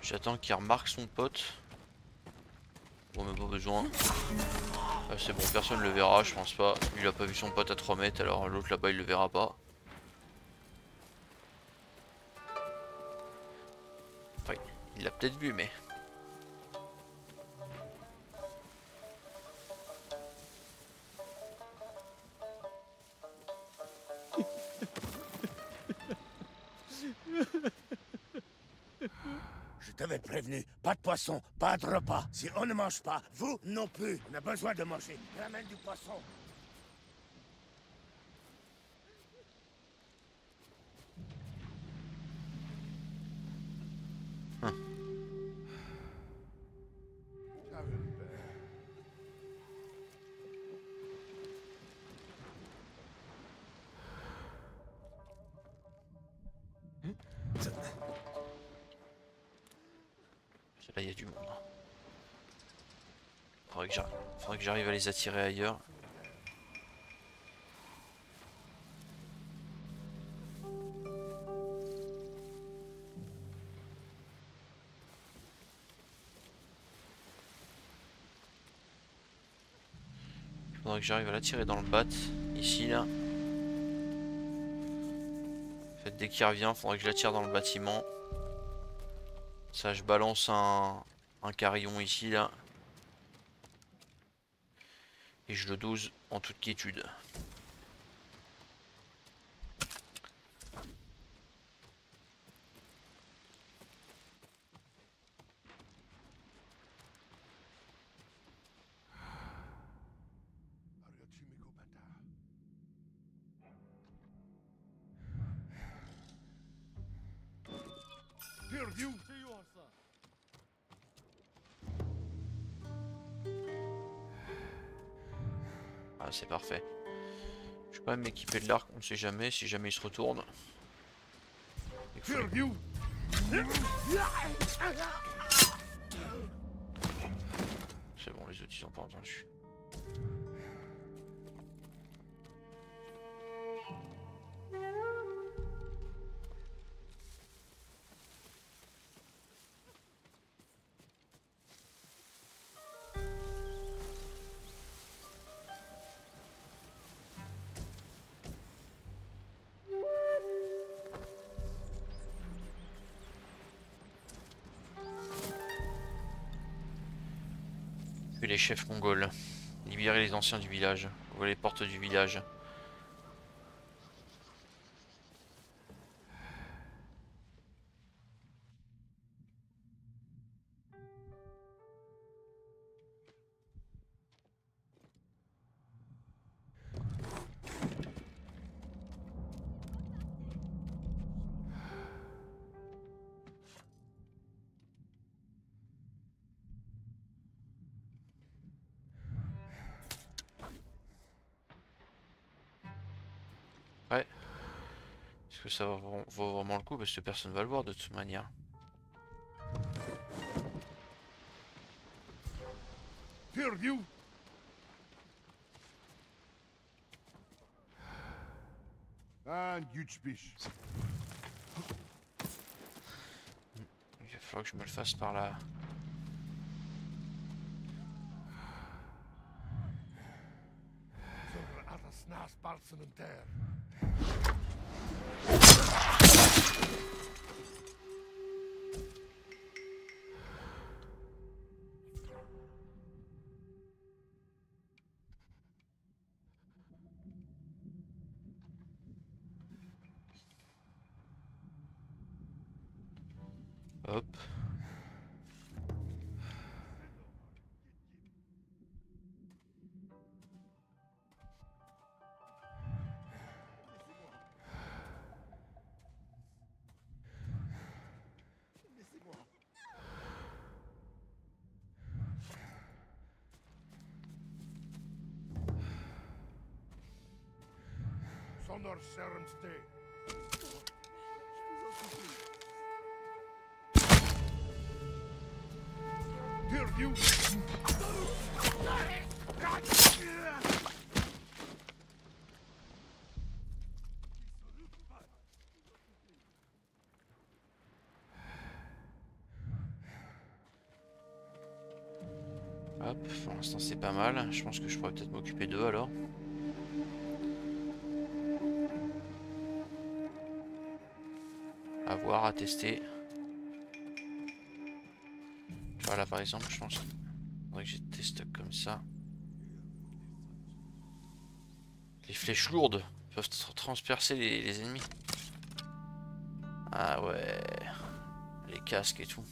J'attends qu'il remarque son pote. Bon, mais pas besoin. C'est bon, personne le verra, je pense pas. Il a pas vu son pote à 3 mètres, alors l'autre là-bas il le verra pas. Enfin, il l'a peut-être vu, mais. Prévenu, pas de poisson, pas de repas. Si on ne mange pas, vous non plus. On a besoin de manger. Ramène du poisson. Là il y a du monde. Faudrait que j'arrive à les attirer ailleurs. Faudrait que j'arrive à l'attirer dans le bat. Ici là. En fait dès qu'il revient, faudrait que je l'attire dans le bâtiment. Ça, je balance un carillon ici, là. Et je le dose en toute quiétude. C'est parfait. Je vais quand même m'équiper de l'arc, on ne sait jamais, si jamais il se retourne. C'est bon, les autres ils n'ont pas entendu. Les chefs mongols, libérer les anciens du village, ouvrez les portes du village. Ouais. Est-ce que ça vaut vraiment le coup? Parce que personne va le voir de toute manière. Purview. Ah, huge fish. Il va falloir que je me le fasse par là. Hop. Hop, pour l'instant c'est pas mal, je pense que je pourrais peut-être m'occuper d'eux alors. À voir, à tester. Voilà par exemple, je pense qu'il faudrait que j'ai des stocks comme ça. Les flèches lourdes peuvent transpercer les ennemis. Ah ouais, les casques et tout.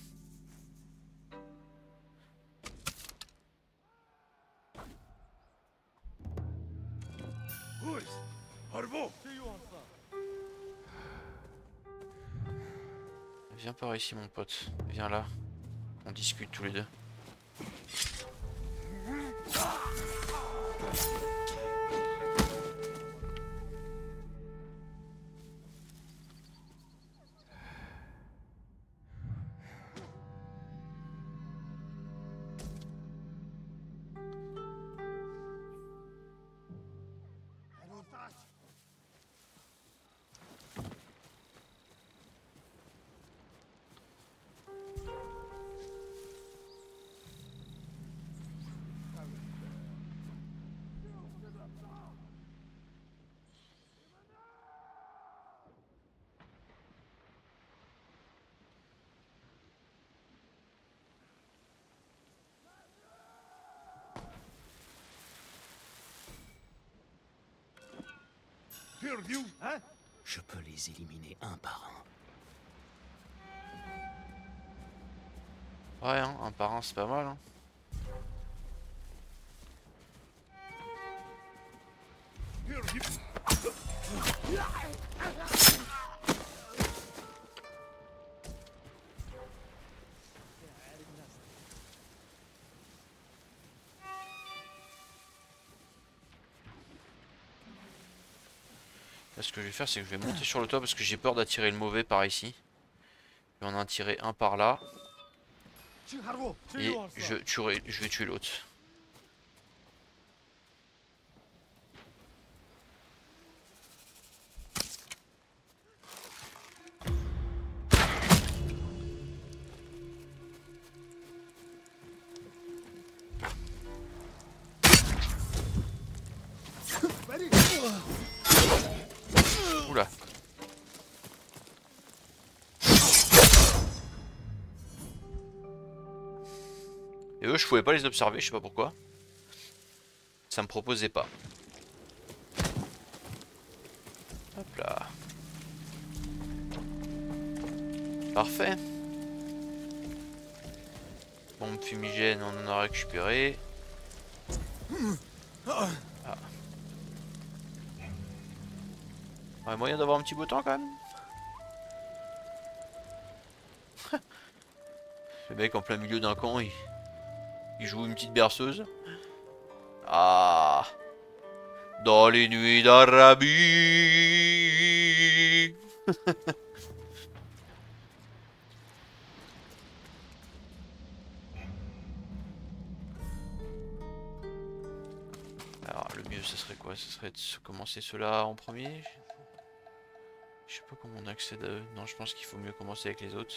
Viens par ici mon pote, viens là, on discute tous les deux. Je peux les éliminer un par un. Ouais, hein, un par un, c'est pas mal. Hein. Là, ce que je vais faire, c'est que je vais monter sur le toit parce que j'ai peur d'attirer le mauvais par ici. Je vais en attirer un par là. Et je vais tuer l'autre. Je pouvais pas les observer, je sais pas pourquoi. Ça me proposait pas. Hop là. Parfait. Bombe fumigène, on en a récupéré. Ah. Ouais, moyen d'avoir un petit beau temps quand même. Le mec en plein milieu d'un camp, il joue une petite berceuse. Ah. Dans les nuits d'Arabie. Alors le mieux ce serait quoi? Ce serait de commencer cela en premier. Je sais pas comment on accède à eux. Non, je pense qu'il faut mieux commencer avec les autres.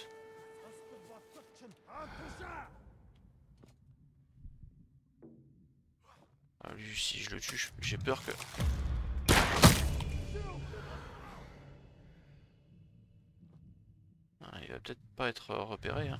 Ah, lui, si je le tue, j'ai peur que... Ah, il va peut-être pas être repéré. Hein.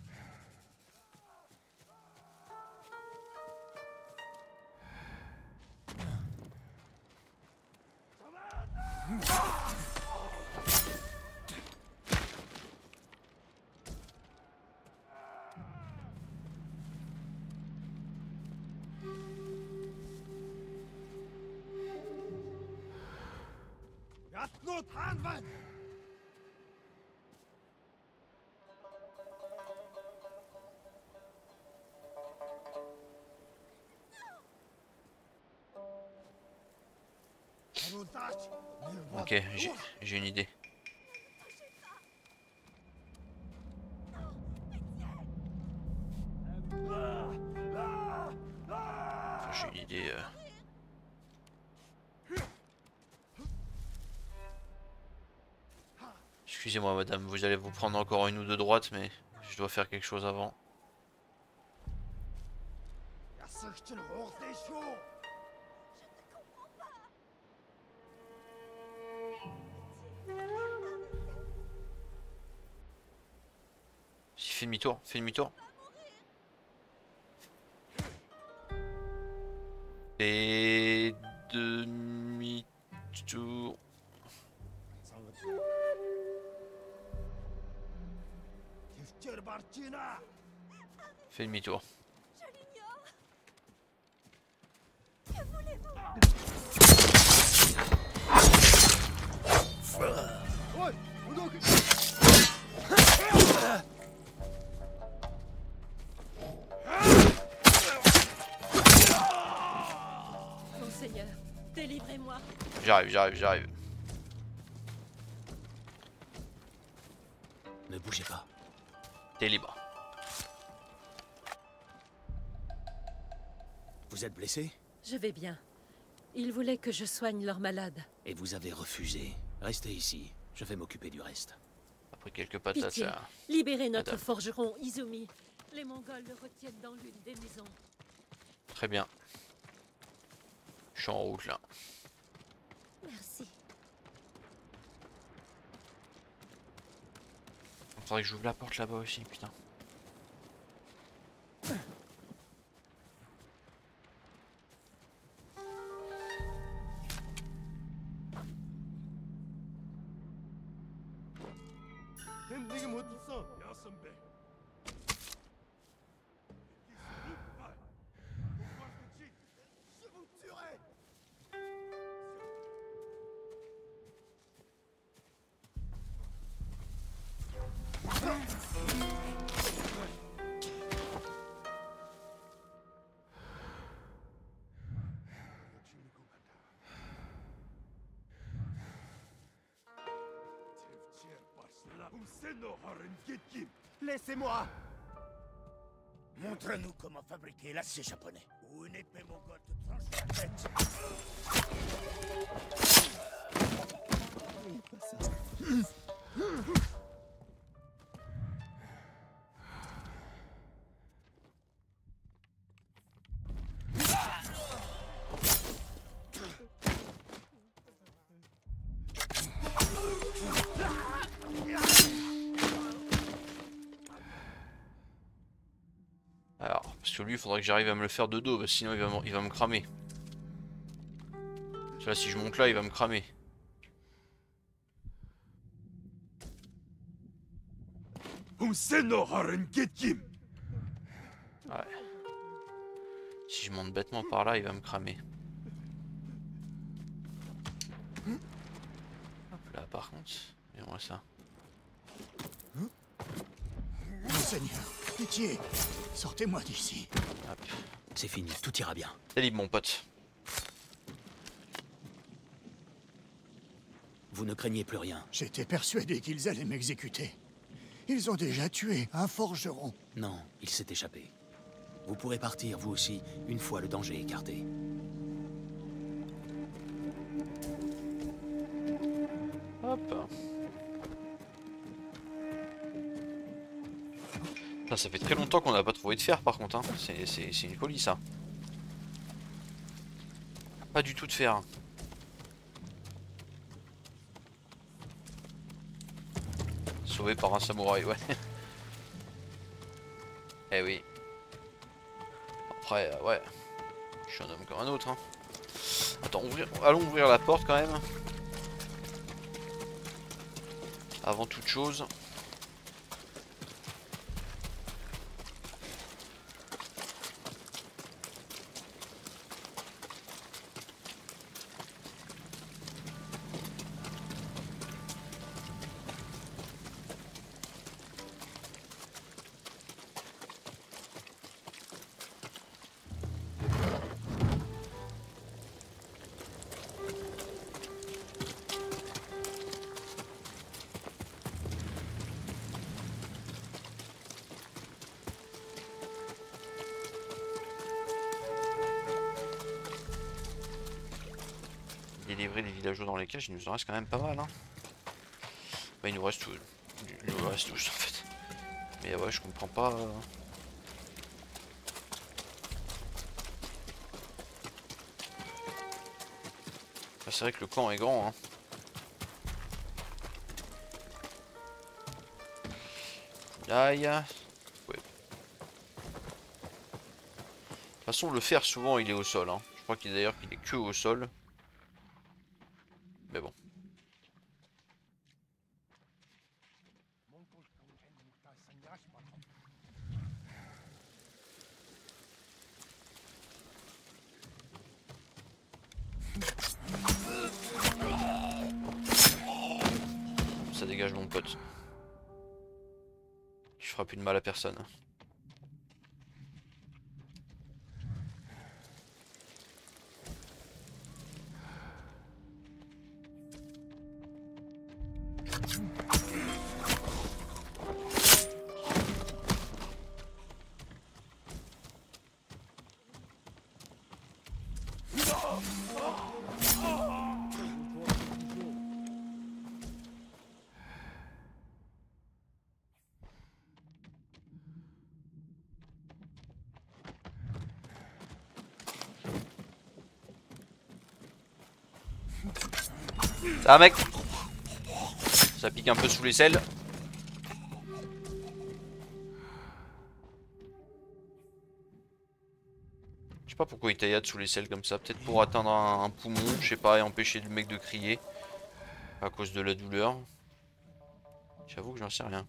Ok, j'ai une idée. J'ai une idée. Excusez-moi madame, vous allez vous prendre encore une ou deux droites, mais je dois faire quelque chose avant. Fais demi-tour, fais demi-tour. Et demi-tour. Fais demi-tour. J'arrive. Ne bougez pas. T'es libre. Vous êtes blessé? Je vais bien. Ils voulaient que je soigne leurs malades. Et vous avez refusé. Restez ici. Je vais m'occuper du reste. Après quelques patates. Pitié, libérez notre forgeron Izumi. Les Mongols le retiennent dans l'une des maisons. Très bien. Je suis en route là. Merci. Il faudrait que j'ouvre la porte là-bas aussi, putain. Laissez-moi! Montre-nous comment fabriquer l'acier japonais. Ou une épée mongole te tranche la tête. Lui, il faudrait que j'arrive à me le faire de dos, parce que sinon il va me cramer. Parce que là, si je monte là, il va me cramer. Ouais. Si je monte bêtement par là, il va me cramer. Hop là, par contre, mets-moi ça. Seigneur, pitié, sortez-moi d'ici. C'est fini, tout ira bien. T'es libre, mon pote. Vous ne craignez plus rien. J'étais persuadé qu'ils allaient m'exécuter. Ils ont déjà tué un forgeron. Non, il s'est échappé. Vous pourrez partir, vous aussi, une fois le danger écarté. Hop. Ça fait très longtemps qu'on n'a pas trouvé de fer par contre, hein. C'est une folie ça. Pas du tout de fer. Sauvé par un samouraï, ouais. Eh oui. Après, ouais. Je suis un homme comme un autre, hein. Attends, allons ouvrir la porte quand même. Avant toute chose. délivrer les villageois dans les cages, il nous en reste quand même pas mal. Hein. Bah, il nous reste tous en fait. Mais ouais, je comprends pas. Bah, c'est vrai que le camp est grand. Hein. Aïe. Ouais. De toute façon, le fer souvent il est au sol. Hein. Je crois qu'il d'ailleurs qu'il est que au sol. Mais bon. Ça dégage mon pote. Je ferai plus de mal à personne. Ah mec, ça pique un peu sous les selles. Je sais pas pourquoi il taillade sous les selles comme ça. Peut-être pour atteindre un poumon, je sais pas, et empêcher le mec de crier à cause de la douleur. J'avoue que j'en sais rien.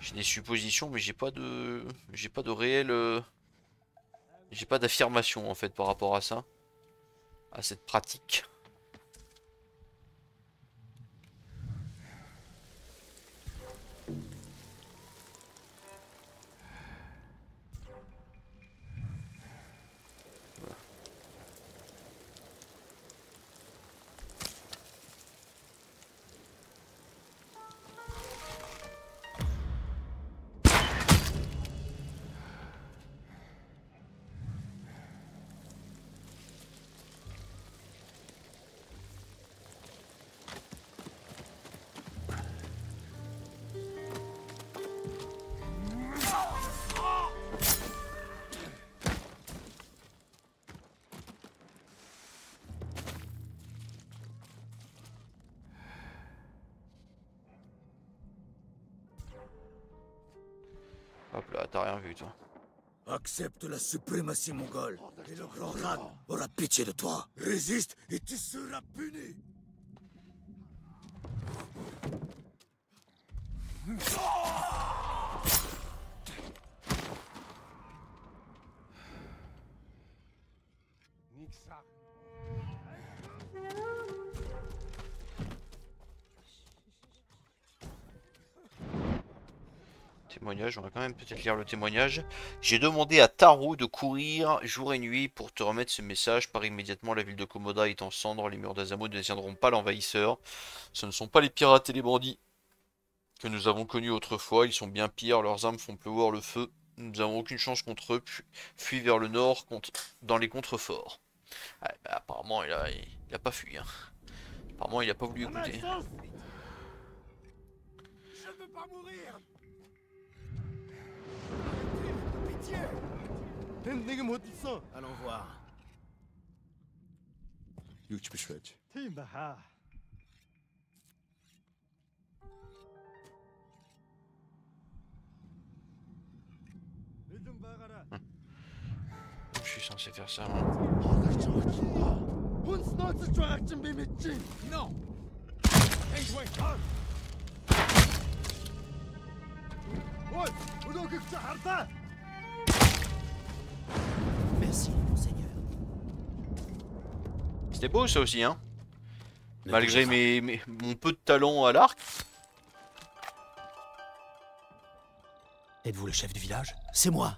J'ai des suppositions, mais j'ai pas de réel. J'ai pas d'affirmation en fait par rapport à ça, à cette pratique. Hop là, t'as rien vu, toi. Accepte la suprématie mongole, et le grand Khan aura pitié de toi. Résiste et tu seras puni. Témoignage, on va quand même peut-être lire le témoignage. J'ai demandé à Taro de courir jour et nuit pour te remettre ce message. Par immédiatement, la ville de Komoda est en cendres. Les murs d'Azamo ne tiendront pas l'envahisseur. Ce ne sont pas les pirates et les bandits que nous avons connus autrefois. Ils sont bien pires, leurs armes font pleuvoir le feu. Nous n'avons aucune chance contre eux. Fuis vers le nord dans les contreforts. Ah, bah, apparemment, il a pas fui. Hein. Apparemment, il n'a pas voulu écouter. Je ne veux pas mourir. Allons voir. Je suis censé faire ça. Non. Merci, monseigneur. C'était beau ça aussi, hein. Malgré mon peu de talent à l'arc. Êtes-vous le chef du village? C'est moi.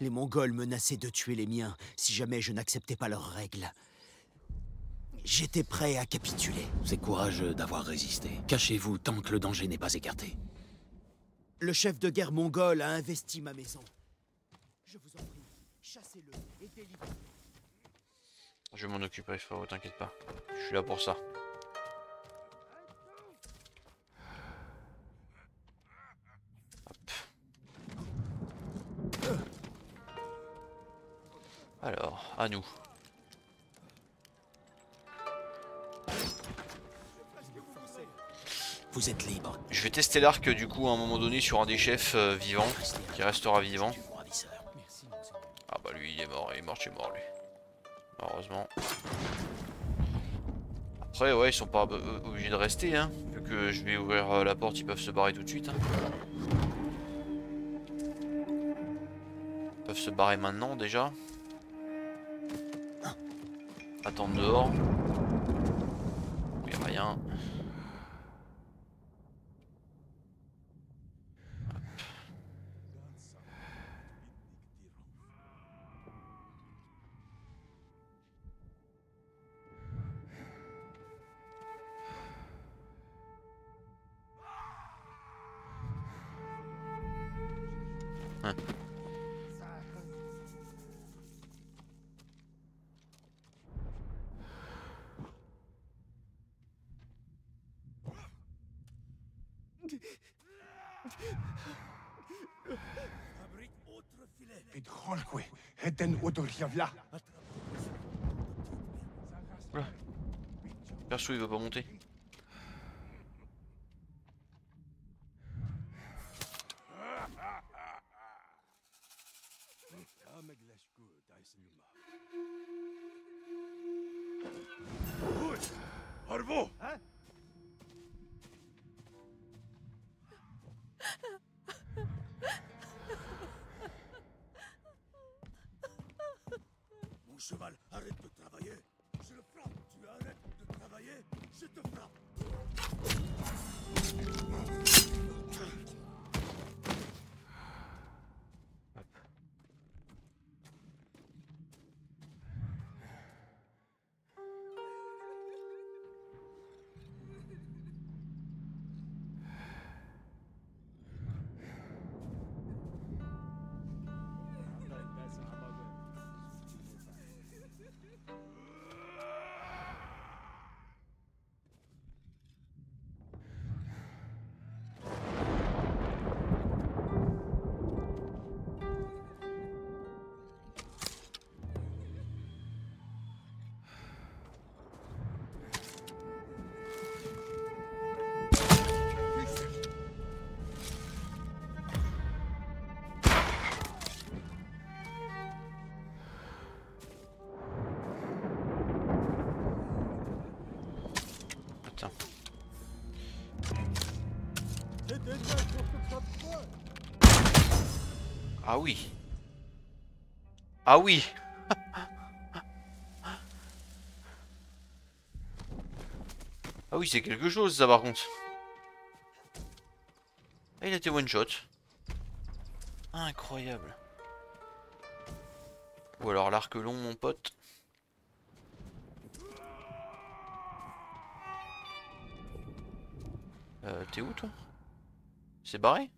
Les Mongols menaçaient de tuer les miens si jamais je n'acceptais pas leurs règles. J'étais prêt à capituler. C'est courageux d'avoir résisté. Cachez-vous tant que le danger n'est pas écarté. Le chef de guerre mongol a investi ma maison. Je vous en prie, chassez-le et délivrez-le. Je vais m'en occuper, Fao, t'inquiète pas. Je suis là pour ça. Hop. Alors, à nous. Vous êtes libre. Je vais tester l'arc du coup à un moment donné sur un des chefs vivants qui restera vivant. Ah bah lui il est mort lui. Heureusement. Après ouais ils sont pas obligés de rester hein. Vu que je vais ouvrir la porte ils peuvent se barrer tout de suite hein. Ils peuvent se barrer maintenant déjà. Attendre dehors. Il n'y a rien. Oula. Perso il veut pas monter. Ah oui. Ah oui. Ah oui, c'est quelque chose ça par contre. Et il a été one shot. Incroyable. Ou alors l'arc long mon pote. T'es où toi? C'est barré?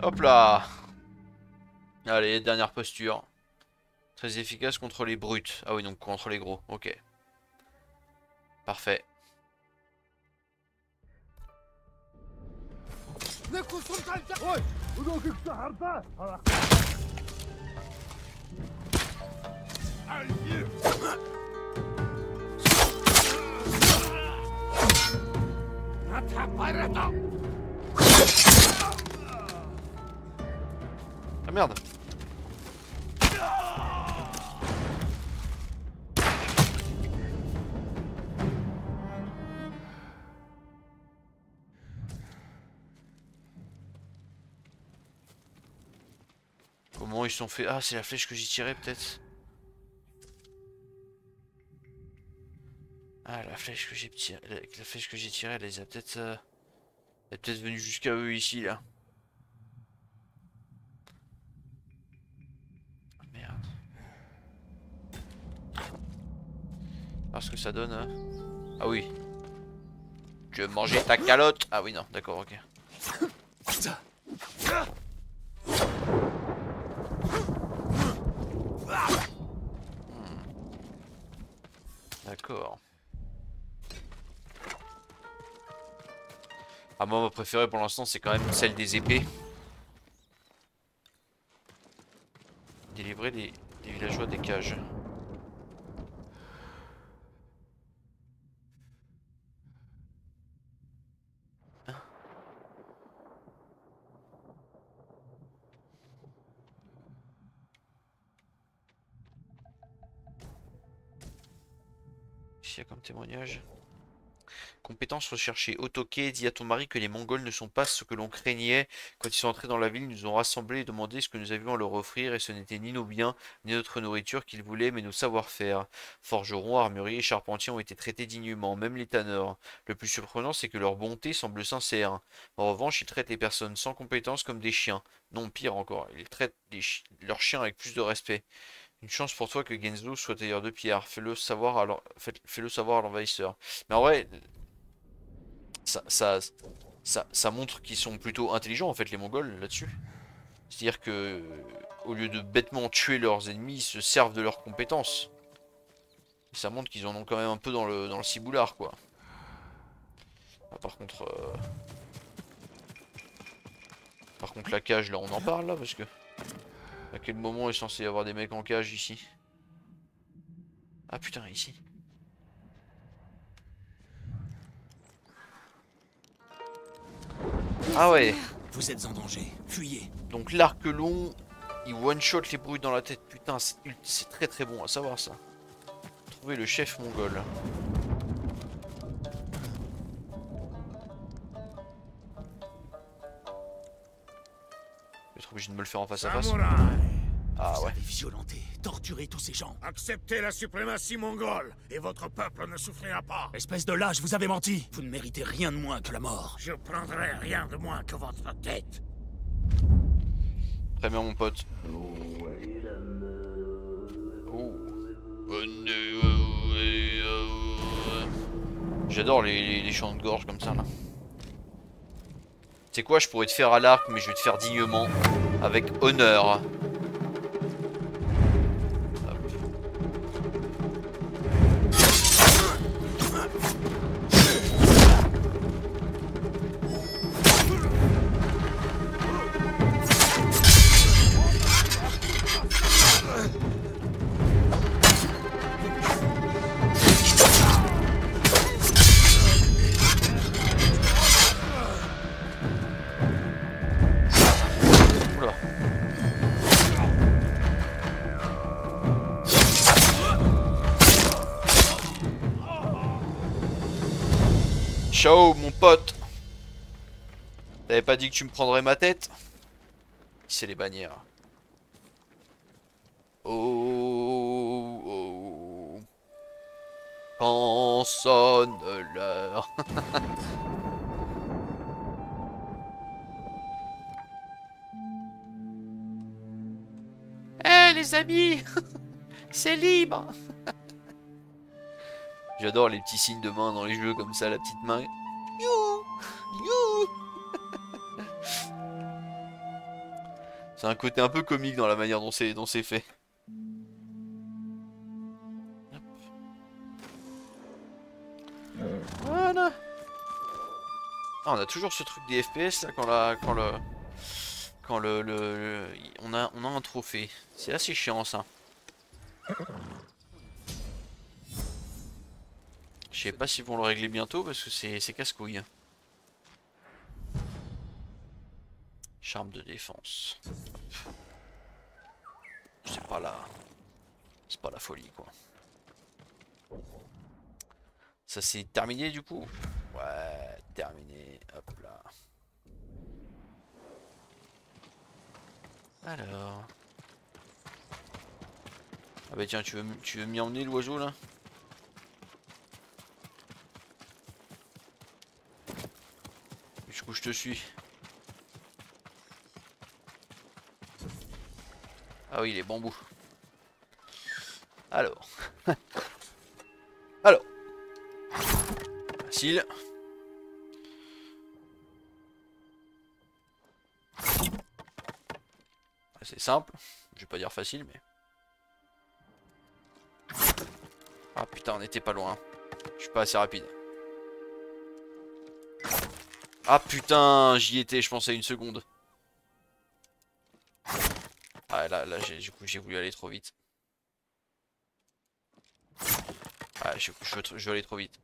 Hop là. Allez, dernière posture. Très efficace contre les brutes. Ah oui, donc contre les gros. Ok. Parfait. merde. Comment ils sont faits? Ah, c'est la flèche que j'y tirais peut-être. Ah, la flèche que j'ai tirée, elle les a peut-être venue jusqu'à eux ici là. Merde. Alors ce que ça donne. Ah oui. Tu veux manger ta calotte? Ah oui non, d'accord, ok. D'accord. Ah, moi, ma préférée pour l'instant, c'est quand même celle des épées. Délivrer les villageois des cages. Ici, il y a comme témoignage. Compétences recherchées. Otoke dit à ton mari que les Mongols ne sont pas ce que l'on craignait. Quand ils sont entrés dans la ville, ils nous ont rassemblés et demandé ce que nous avions à leur offrir. Et ce n'était ni nos biens, ni notre nourriture qu'ils voulaient, mais nos savoir-faire. Forgerons, armuriers et charpentiers ont été traités dignement, même les tanneurs. Le plus surprenant, c'est que leur bonté semble sincère. En revanche, ils traitent les personnes sans compétences comme des chiens. Non, pire encore, ils traitent leurs chiens avec plus de respect. Une chance pour toi que Genzo soit tailleur de pierre. Fais-le savoir à l'envahisseur. Mais en vrai... Ça montre qu'ils sont plutôt intelligents en fait, les Mongols, là-dessus. C'est-à-dire que, au lieu de bêtement tuer leurs ennemis, ils se servent de leurs compétences. Et ça montre qu'ils en ont quand même un peu dans le ciboulard, quoi. Ah, par contre, la cage, là, on en parle, là, parce que... À quel moment est censé y avoir des mecs en cage, ici? Ah, putain, ici. Ah ouais. Vous êtes en danger, fuyez. Donc l'arc long, il one-shot les bruits dans la tête. Putain, c'est très très bon à savoir ça. Trouver le chef mongol. Je vais être obligé de me le faire en face à face. Ah ouais. Violenter, torturer tous ces gens. Acceptez la suprématie mongole et votre peuple ne souffrira pas. Espèce de lâche, vous avez menti. Vous ne méritez rien de moins que la mort. Je prendrai rien de moins que votre tête. Très bien, mon pote. Oh. J'adore les chants de gorge comme ça là. C'est quoi, je pourrais te faire à l'arc, mais je vais te faire dignement, avec honneur. Ciao mon pote. T'avais pas dit que tu me prendrais ma tête? C'est les bannières. Oh, oh, oh. Quand sonne l'heure. Eh hey, les amis. C'est libre. J'adore les petits signes de main dans les jeux comme ça, la petite main. C'est un côté un peu comique dans la manière dont c'est fait. Voilà. Ah, on a toujours ce truc des FPS là quand on a un trophée. C'est assez chiant ça. Je sais pas s'ils vont le régler bientôt parce que c'est casse-couille. Charme de défense. c'est pas la folie quoi. Ça c'est terminé du coup. Ouais, terminé. Hop là. Alors. Ah bah tiens, tu veux m'y emmener l'oiseau là? Jusqu'où je te suis? Ah oui, les bambous. Alors. Alors. Facile. C'est simple. Je vais pas dire facile, mais... Ah putain, on était pas loin. Je suis pas assez rapide. Ah putain, j'y étais, je pensais à une seconde. Ah là j'ai voulu aller trop vite. Ah je veux aller trop vite.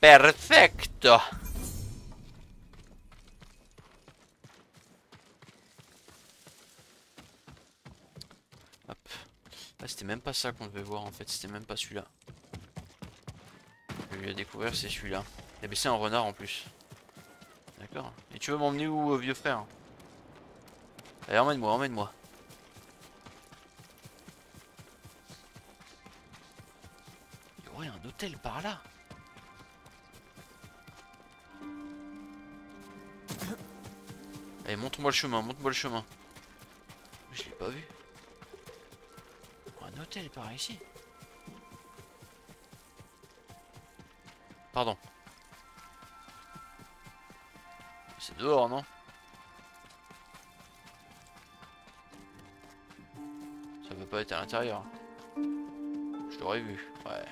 Perfecto. Hop. Ah c'était même pas ça qu'on devait voir en fait, c'était même pas celui-là. Ce que j'ai découvert c'est celui-là. Eh ben c'est un renard en plus. D'accord. Et tu veux m'emmener où, vieux frère? Allez, emmène-moi, emmène-moi. Il y aurait un hôtel par là. Allez, montre-moi le chemin, montre-moi le chemin. Je l'ai pas vu. Un hôtel par ici. Pardon. C'est dehors, non? Ça peut pas être à l'intérieur. Je l'aurais vu, ouais.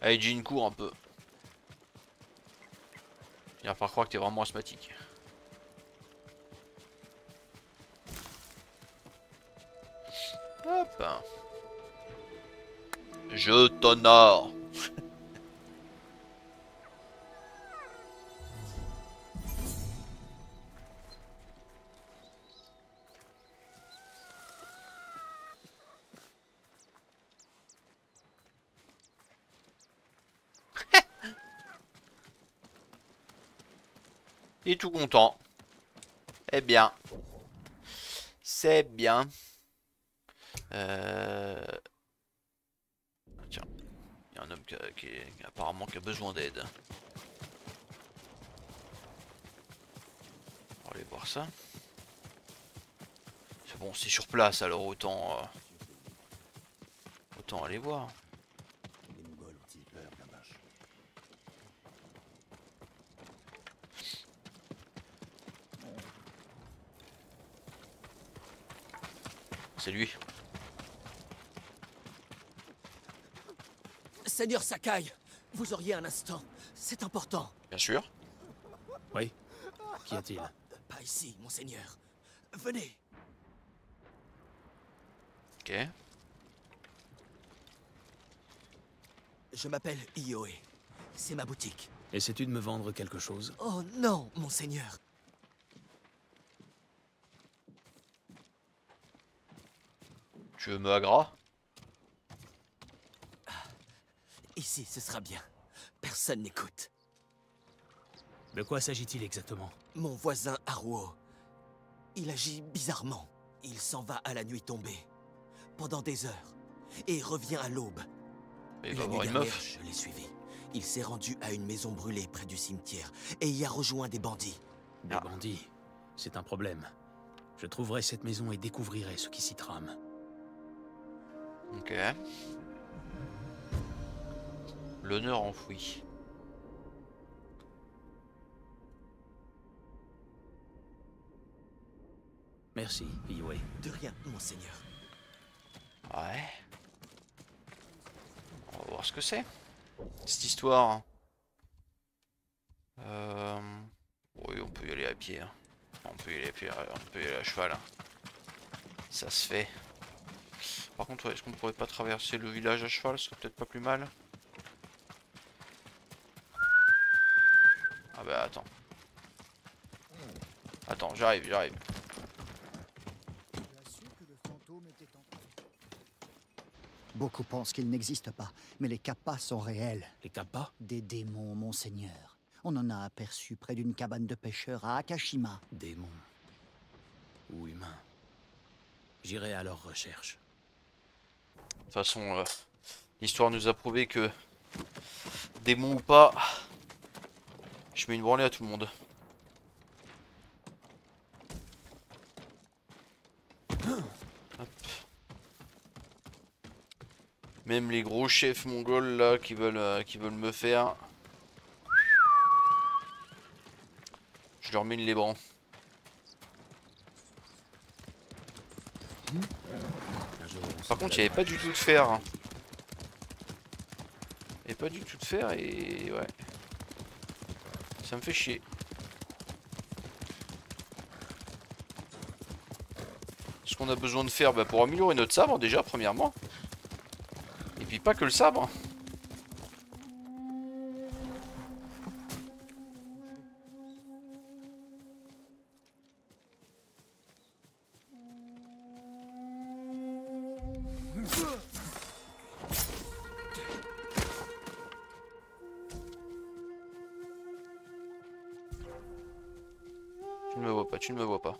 Allez, Jean, cours un peu. Il va falloir croire que t'es vraiment asthmatique. Hop. Je t'honore. Il est tout content. Eh bien. C'est bien. Tiens, il y a un homme qui apparemment qui a besoin d'aide. On va aller voir ça. C'est bon, c'est sur place, alors autant autant aller voir. C'est lui. Seigneur Sakai, vous auriez un instant. C'est important. Bien sûr. Oui. Qu'y a-t-il? Pas ici, monseigneur. Venez. Ok. Je m'appelle Ioe. C'est ma boutique. Essaies-tu de me vendre quelque chose? Oh non, monseigneur. Tu veux me agra? Ici, ce sera bien. Personne n'écoute. De quoi s'agit-il exactement? Mon voisin Haruo. Il agit bizarrement. Il s'en va à la nuit tombée, pendant des heures, et revient à l'aube. La nuit dernière, je l'ai suivi. Il s'est rendu à une maison brûlée près du cimetière, et y a rejoint des bandits. Des bandits? C'est un problème. Je trouverai cette maison et découvrirai ce qui s'y trame. Ok. L'honneur enfoui. Merci, Ioe. De rien, monseigneur. Ouais. On va voir ce que c'est. Cette histoire. Oui, on peut y aller à pied. Hein. On peut y aller à pied, on peut y aller à cheval. Hein. Ça se fait. Par contre, ouais, est-ce qu'on pourrait pas traverser le village à cheval? Ce serait peut-être pas plus mal. Ah bah attends. Attends, j'arrive, j'arrive. Beaucoup pensent qu'ils n'existent pas, mais les kappas sont réels. Les kappas? Des démons, monseigneur. On en a aperçu près d'une cabane de pêcheurs à Akashima. Démons. Ou humains. J'irai à leur recherche. De toute façon, l'histoire nous a prouvé que, démons ou pas, je mets une branlée à tout le monde. Même les gros chefs mongols là qui veulent me faire. Je leur mine les bras. Par contre il n'y avait pas du tout de fer. Hein. Et pas du tout de fer et ouais. Ça me fait chier. Est-ce qu'on a besoin de fer? Bah, pour améliorer notre sabre déjà premièrement. Et puis pas que le sabre. Tu ne me vois pas, tu ne me vois pas.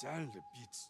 Sale de bite.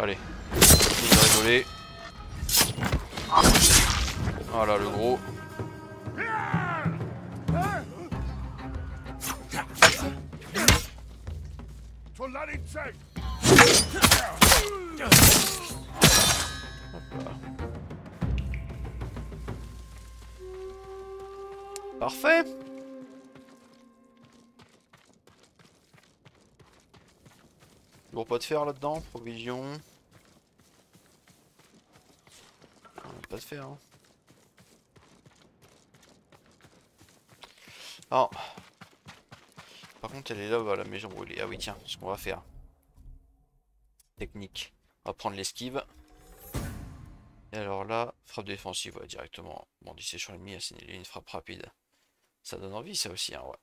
Allez, il va rigoler. Voilà le gros. Parfait. Toujours pas de fer là-dedans, provision. Pas de fer. Hein. Alors, par contre, elle est là-bas, la maison brûlée. Ah oui, tiens, ce qu'on va faire. Technique. On va prendre l'esquive. Et alors là, frappe défensive, ouais, directement. Bandissez sur l'ennemi, assigner une frappe rapide. Ça donne envie ça aussi hein, ouais.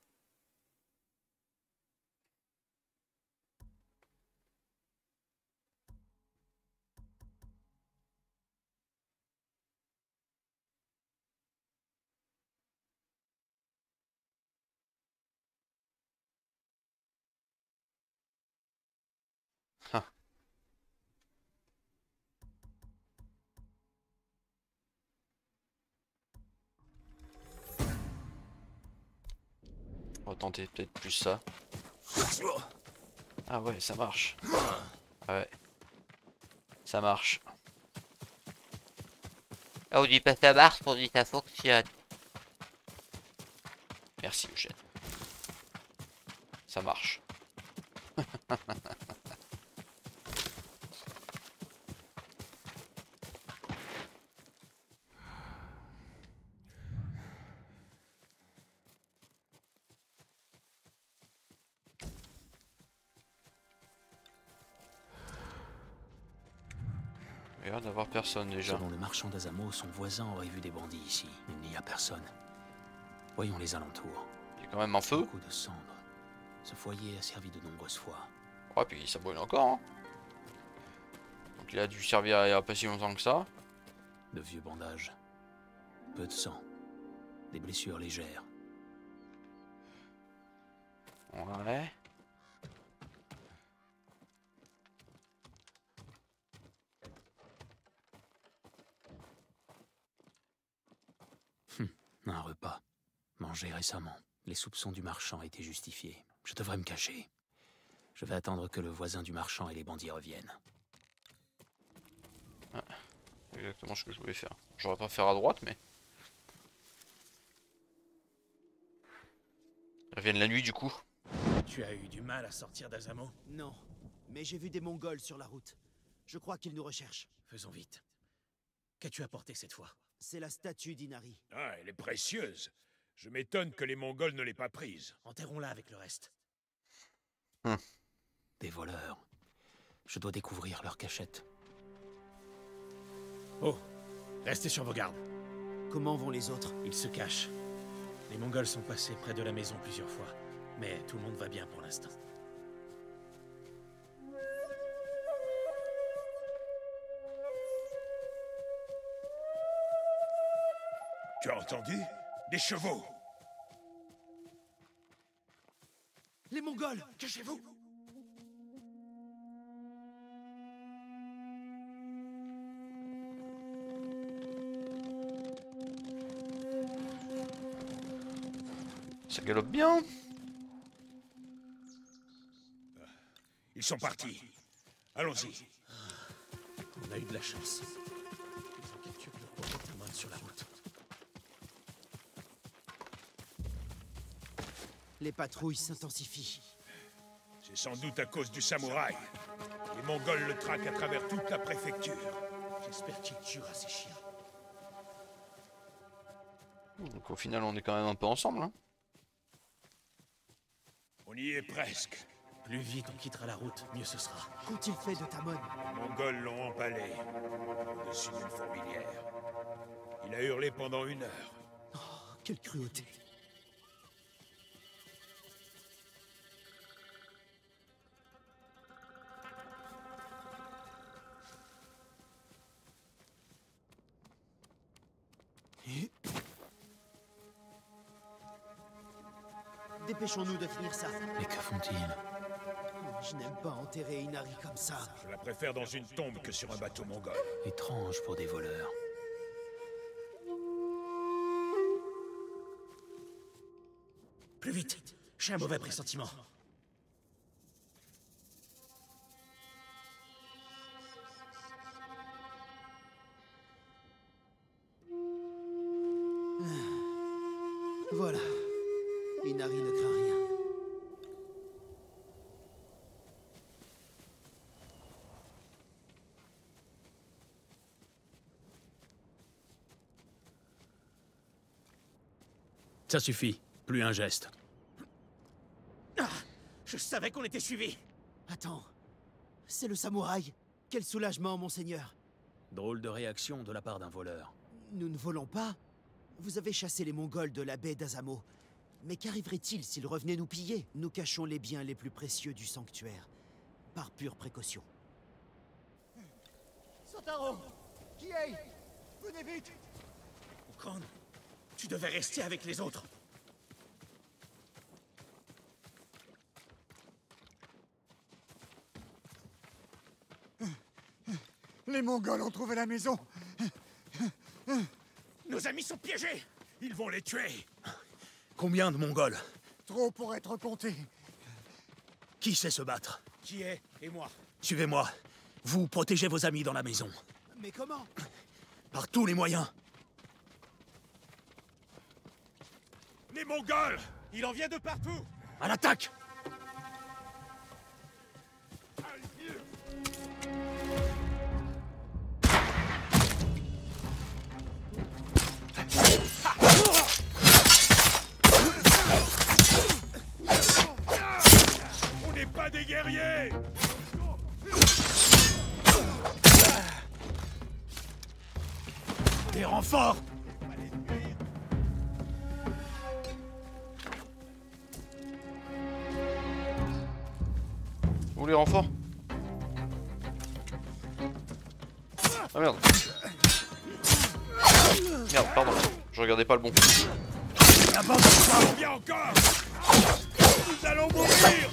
On va tenter peut-être plus ça. Ah ouais, ça marche. Ouais. Ça marche. Ah, on dit pas ça marche, on dit ça fonctionne. Merci Eugène. Ça marche. D'avoir personne déjà. Selon le marchand d'Azamo, son voisin aurait vu des bandits ici. Il n'y a personne. Voyons les alentours. Il y a quand même un feu. Beaucoup de cendres. Ce foyer a servi de nombreuses fois. Ouais, puis ça brûle encore. Hein. Donc il a dû servir il n'y a pas si longtemps que ça. de vieux bandages. Peu de sang. Des blessures légères. Ouais. Un repas. Mangé récemment. Les soupçons du marchand étaient justifiés. Je devrais me cacher. Je vais attendre que le voisin du marchand et les bandits reviennent. Ah, exactement ce que je voulais faire. J'aurais pas faire à droite, mais... Ils reviennent la nuit, du coup. Tu as eu du mal à sortir d'Azamo? Non, mais j'ai vu des Mongols sur la route. Je crois qu'ils nous recherchent. Faisons vite. Qu'as-tu apporté cette fois? C'est la statue d'Inari. Ah, elle est précieuse. Je m'étonne que les Mongols ne l'aient pas prise. Enterrons-la avec le reste. Des voleurs. Je dois découvrir leur cachette. Oh, restez sur vos gardes. Comment vont les autres? Ils se cachent. Les Mongols sont passés près de la maison plusieurs fois. Mais tout le monde va bien pour l'instant. Tu as entendu? Des chevaux! Les Mongols! Cachez-vous! Ça galope bien! Ils sont partis! Allons-y! On a eu de la chance. Ils ont capturé le pauvre Taman sur la route. Les patrouilles s'intensifient. C'est sans doute à cause du samouraï. Les Mongols le traquent à travers toute la préfecture. J'espère qu'il tuera ces chiens. Donc au final, on est quand même un peu ensemble, hein. On y est presque. Plus vite on quittera la route, mieux ce sera. Qu'ont-ils fait de Tamon? Les Mongols l'ont empalé au-dessus d'une fourmilière. Il a hurlé pendant 1 heure. Oh, quelle cruauté! Dépêchons-nous de finir ça. Mais que font-ils? Je n'aime pas enterrer Inari comme ça. Je la préfère dans une tombe que sur un bateau mongol. Étrange pour des voleurs. Plus vite, j'ai un mauvais pressentiment. Voilà. Inari ne craint rien. Ça suffit. Plus un geste. Ah, je savais qu'on était suivis. Attends. C'est le samouraï. Quel soulagement, monseigneur. Drôle de réaction de la part d'un voleur. Nous ne volons pas. Vous avez chassé les Mongols de la baie d'Azamo. Mais qu'arriverait-il s'ils revenaient nous piller? Nous cachons les biens les plus précieux du sanctuaire, par pure précaution. Sotaro! Kiei! Venez vite! Ukon, tu devais rester avec les autres. Les Mongols ont trouvé la maison. Nos amis sont piégés! Ils vont les tuer! Combien de Mongols? Trop pour être compté. Qui sait se battre? Qui est et moi. Suivez-moi. Vous protégez vos amis dans la maison. Mais comment? Par tous les moyens. Les Mongols! Il en vient de partout! À l'attaque! Des renforts. Où les renforts? Ah merde. Merde, pardon, je regardais pas le bon. Nous allons mourir.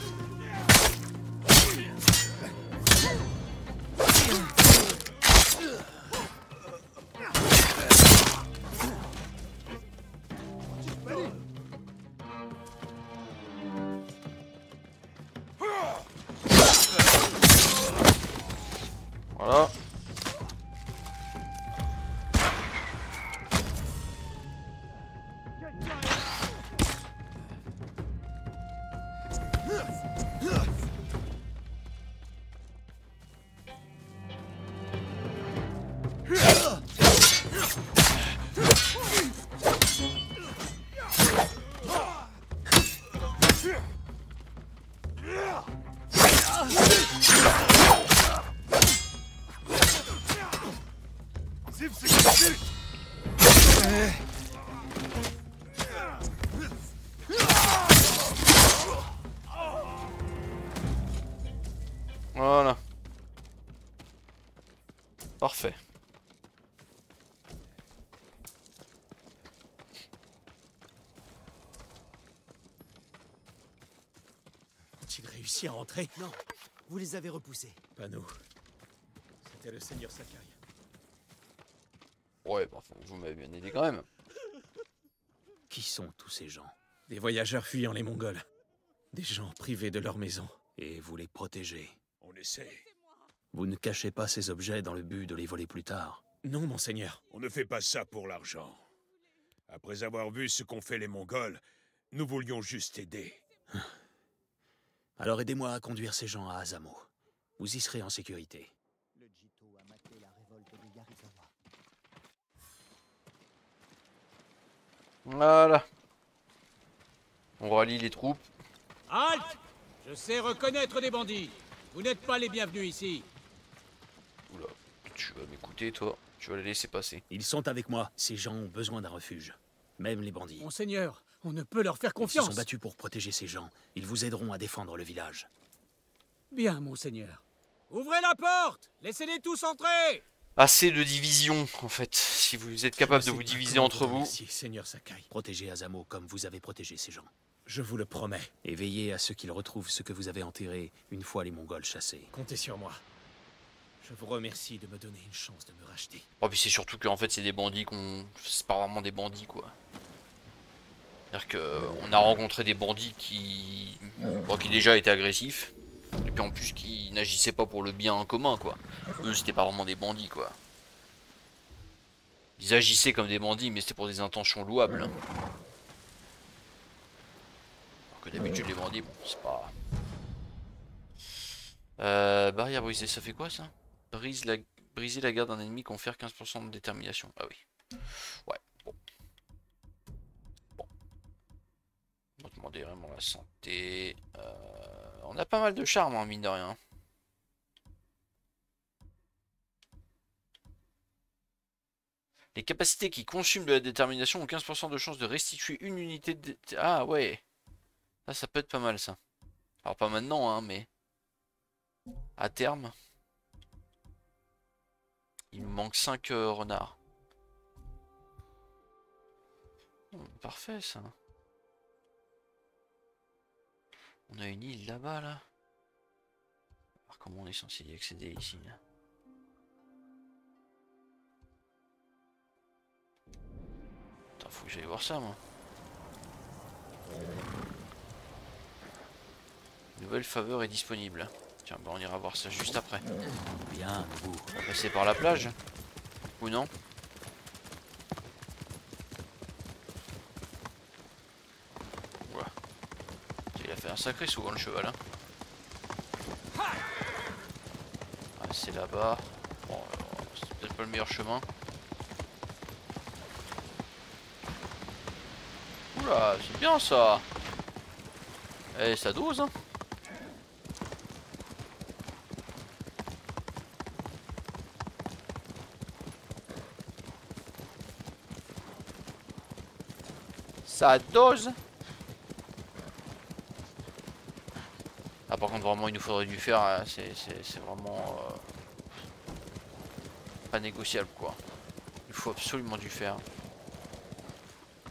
Voilà. Voilà. Parfait. Ont-ils réussi à entrer? Non. Vous les avez repoussés. Pas nous. C'était le seigneur Sakai. Ouais, bah, vous m'avez bien aidé quand même. Qui sont tous ces gens? Des voyageurs fuyant les Mongols. Des gens privés de leur maison. Et vous les protégez. On essaie. Vous ne cachez pas ces objets dans le but de les voler plus tard. Non, monseigneur. On ne fait pas ça pour l'argent. Après avoir vu ce qu'ont fait les Mongols, nous voulions juste aider. Alors aidez-moi à conduire ces gens à Asamo. Vous y serez en sécurité. Le Jito a maté la révolte de Yarizawa. Voilà. On rallie les troupes. Halte! Je sais reconnaître des bandits. Vous n'êtes pas les bienvenus ici. Oula, tu vas m'écouter, toi. Tu vas les laisser passer. Ils sont avec moi. Ces gens ont besoin d'un refuge. Même les bandits. Monseigneur, on ne peut leur faire confiance. Ils se sont battus pour protéger ces gens. Ils vous aideront à défendre le village. Bien, monseigneur. Ouvrez la porte! Laissez-les tous entrer! Assez de division, en fait. Si vous êtes capable de vous diviser entre vous... Merci, seigneur Sakai. Protégez Asamo comme vous avez protégé ces gens. Je vous le promets. Et veillez à ce qu'ils retrouvent ce que vous avez enterré une fois les Mongols chassés. Comptez sur moi. Je vous remercie de me donner une chance de me racheter. Oh, puis c'est surtout qu'en fait, c'est des bandits qu'on... C'est pas vraiment des bandits, quoi. C'est-à-dire qu'on a rencontré des bandits qui... Bon, qui déjà étaient agressifs. Et puis en plus, qui n'agissaient pas pour le bien commun, quoi. Eux, c'était pas vraiment des bandits, quoi. Ils agissaient comme des bandits, mais c'était pour des intentions louables. Que d'habitude les bandits, bon c'est pas... barrière brisée, ça fait quoi ça? Briser la garde d'un ennemi confère 15% de détermination. Ah oui. Ouais, bon. Bon. On va demander vraiment la santé. On a pas mal de charme, hein, mine de rien. Les capacités qui consument de la détermination ont 15% de chance de restituer une unité de... Ah ouais. Ah, ça peut être pas mal ça. Alors pas maintenant hein, mais à terme. Il me manque 5 renards. Oh, parfait ça. On a une île là-bas là. Alors comment on est censé y accéder ici là? Putain, faut que j'aille voir ça moi. Nouvelle faveur est disponible. Tiens, bah on ira voir ça juste après. Bien, vous. On va passer par la plage. Ou non? Ouah. Il a fait un sacré souvent le cheval. Hein. Ah, c'est là-bas. Bon, c'est peut-être pas le meilleur chemin. Oula, c'est bien ça. Eh, ça dose, hein. Ça dose. Ah par contre vraiment il nous faudrait du fer, hein. C'est vraiment pas négociable quoi. Il faut absolument du fer.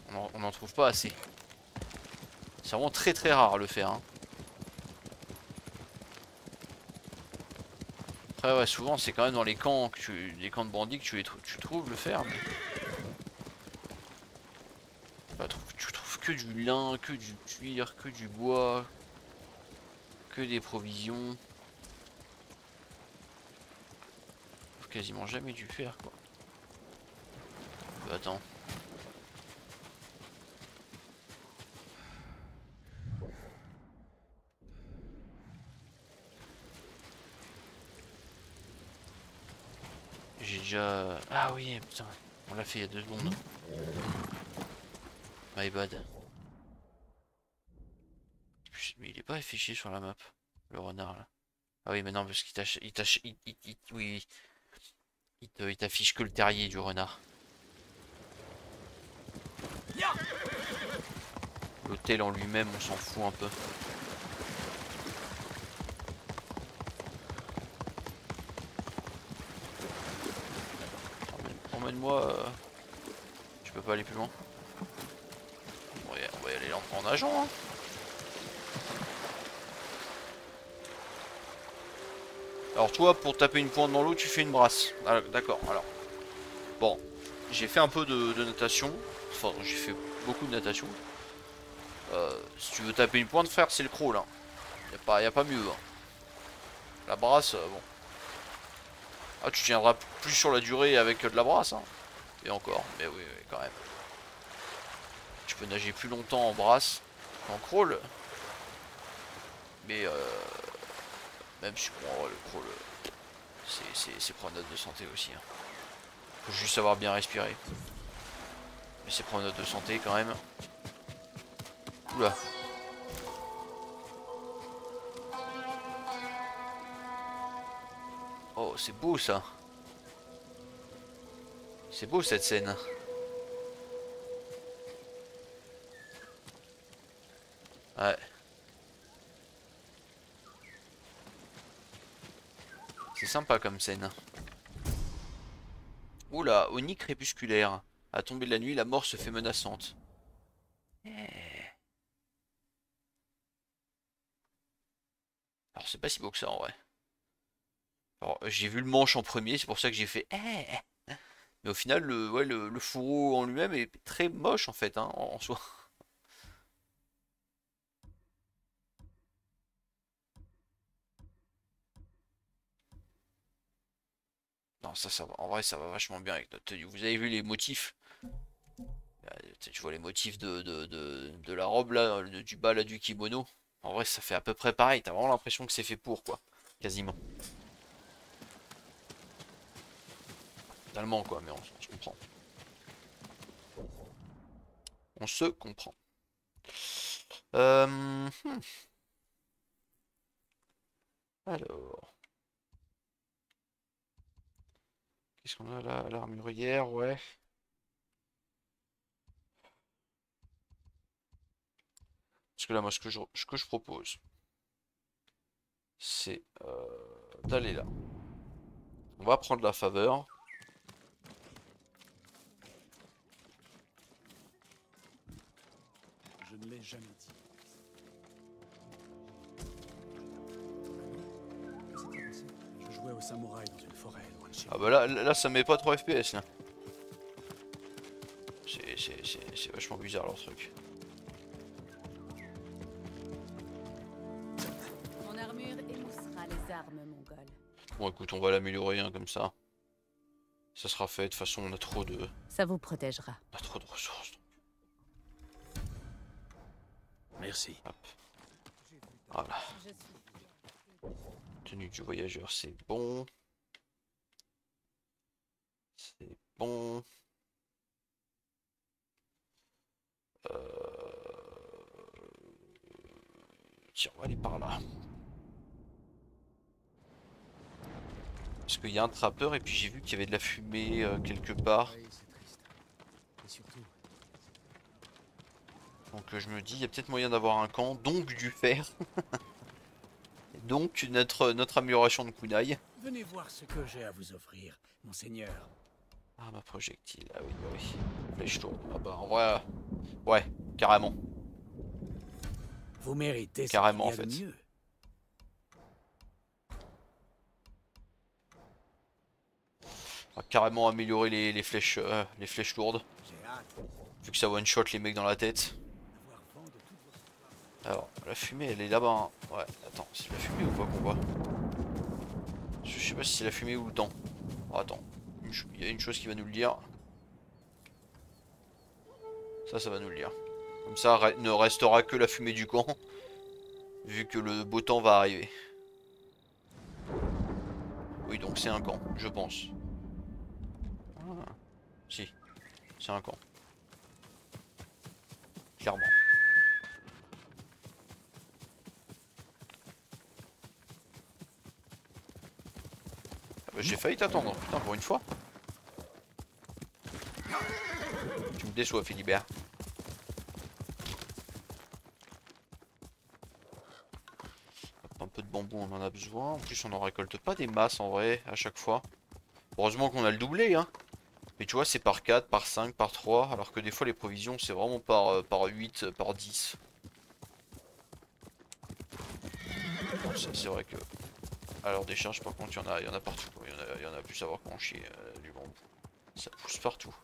On n'en trouve pas assez. C'est vraiment très très rare le fer. Hein. Après ouais, souvent c'est quand même dans les camps, les camps de bandits que tu trouves le fer. Mais... bah, tu trouves que du lin, que du cuir, que du bois, que des provisions. Faut quasiment jamais du fer quoi. Bah, attends. Ah oui, putain, on l'a fait il y a 2 secondes. My bad. Mais il est pas affiché sur la map, le renard là. Ah oui, mais non, parce qu'il t'affiche que le terrier du renard. L'hôtel en lui-même, on s'en fout un peu. Moi, je peux pas aller plus loin. Bon, on va y aller lentement en nageant. Hein. Alors toi, pour taper une pointe dans l'eau, tu fais une brasse. Ah, d'accord. Alors, bon, j'ai fait un peu de natation. Enfin, j'ai fait beaucoup de natation. Si tu veux taper une pointe, frère, c'est le crawl. Hein. Y a pas mieux. Hein. La brasse, bon. Ah, tu tiendras plus sur la durée avec de la brasse, hein. Et encore, mais oui, oui, quand même. Tu peux nager plus longtemps en brasse qu'en crawl. Mais même si bon, le crawl, c'est promenade de santé aussi. Hein. Faut juste savoir bien respirer. Mais c'est promenade de santé quand même. Oula. Oh, c'est beau ça. C'est beau cette scène. Ouais. C'est sympa comme scène. Oula, au nid crépusculaire. À tomber de la nuit, la mort se fait menaçante. Alors c'est pas si beau que ça en vrai. Alors j'ai vu le manche en premier, c'est pour ça que j'ai fait eh. Mais au final le fourreau en lui-même est très moche en fait hein, en soi. Non ça va, en vrai ça va vachement bien avec notre tenue. Vous avez vu les motifs? Tu vois les motifs de la robe là, du bas là du kimono. En vrai ça fait à peu près pareil, t'as vraiment l'impression que c'est fait pour quoi, quasiment. Totalement quoi, mais on se comprend. On se comprend. Alors. Qu'est-ce qu'on a là? L'armurière, ouais. Parce que là, moi, ce que je propose, c'est d'aller là. On va prendre la faveur. Je ne l'ai jamais dit. Je jouais au samouraï dans une forêt loin de chez moi. Ah bah là ça met pas 3 FPS là. C'est vachement bizarre leur truc. Mon armure émoussera les armes mongoles. Bon écoute, on va l'améliorer hein, comme ça. Ça sera fait, de toute façon on a trop de. Ça vous protégera. On a trop de ressources. Merci. Hop. Voilà. Tenue du voyageur, c'est bon. C'est bon. Tiens, on va aller par là. Parce qu'il y a un trappeur et puis j'ai vu qu'il y avait de la fumée quelque part. Donc je me dis, il y a peut-être moyen d'avoir un camp, donc du fer. Donc notre amélioration de kunai. Venez voir ce que j'ai à vous offrir, monseigneur. Arme projectile, ah oui, oui. Flèche tourne, ah bah en vrai, ouais, carrément. Vous méritez carrément en fait. Mieux. On va carrément améliorer les flèches lourdes. Vu que ça one shot les mecs dans la tête. Alors la fumée elle est là-bas. Hein. Ouais, attends, c'est la fumée ou quoi qu'on voit? Je sais pas si c'est la fumée ou le temps. Oh, attends, il y a une chose qui va nous le dire. Ça va nous le dire. Comme ça ne restera que la fumée du camp. Vu que le beau temps va arriver. Oui donc c'est un camp, je pense. Ah. Si, c'est un camp. Clairement. J'ai failli t'attendre, putain, pour une fois. Tu me déçois, Philibert. Un peu de bambou, on en a besoin. En plus, on n'en récolte pas des masses, en vrai, à chaque fois. Heureusement qu'on a le doublé, hein. Mais tu vois, c'est par 4, par 5, par 3. Alors que des fois, les provisions, c'est vraiment par 8, par 10. Bon, c'est vrai que... Alors des charges par contre il y en a partout, il y en a plus à voir qu'on chie du bambou. Ça pousse partout.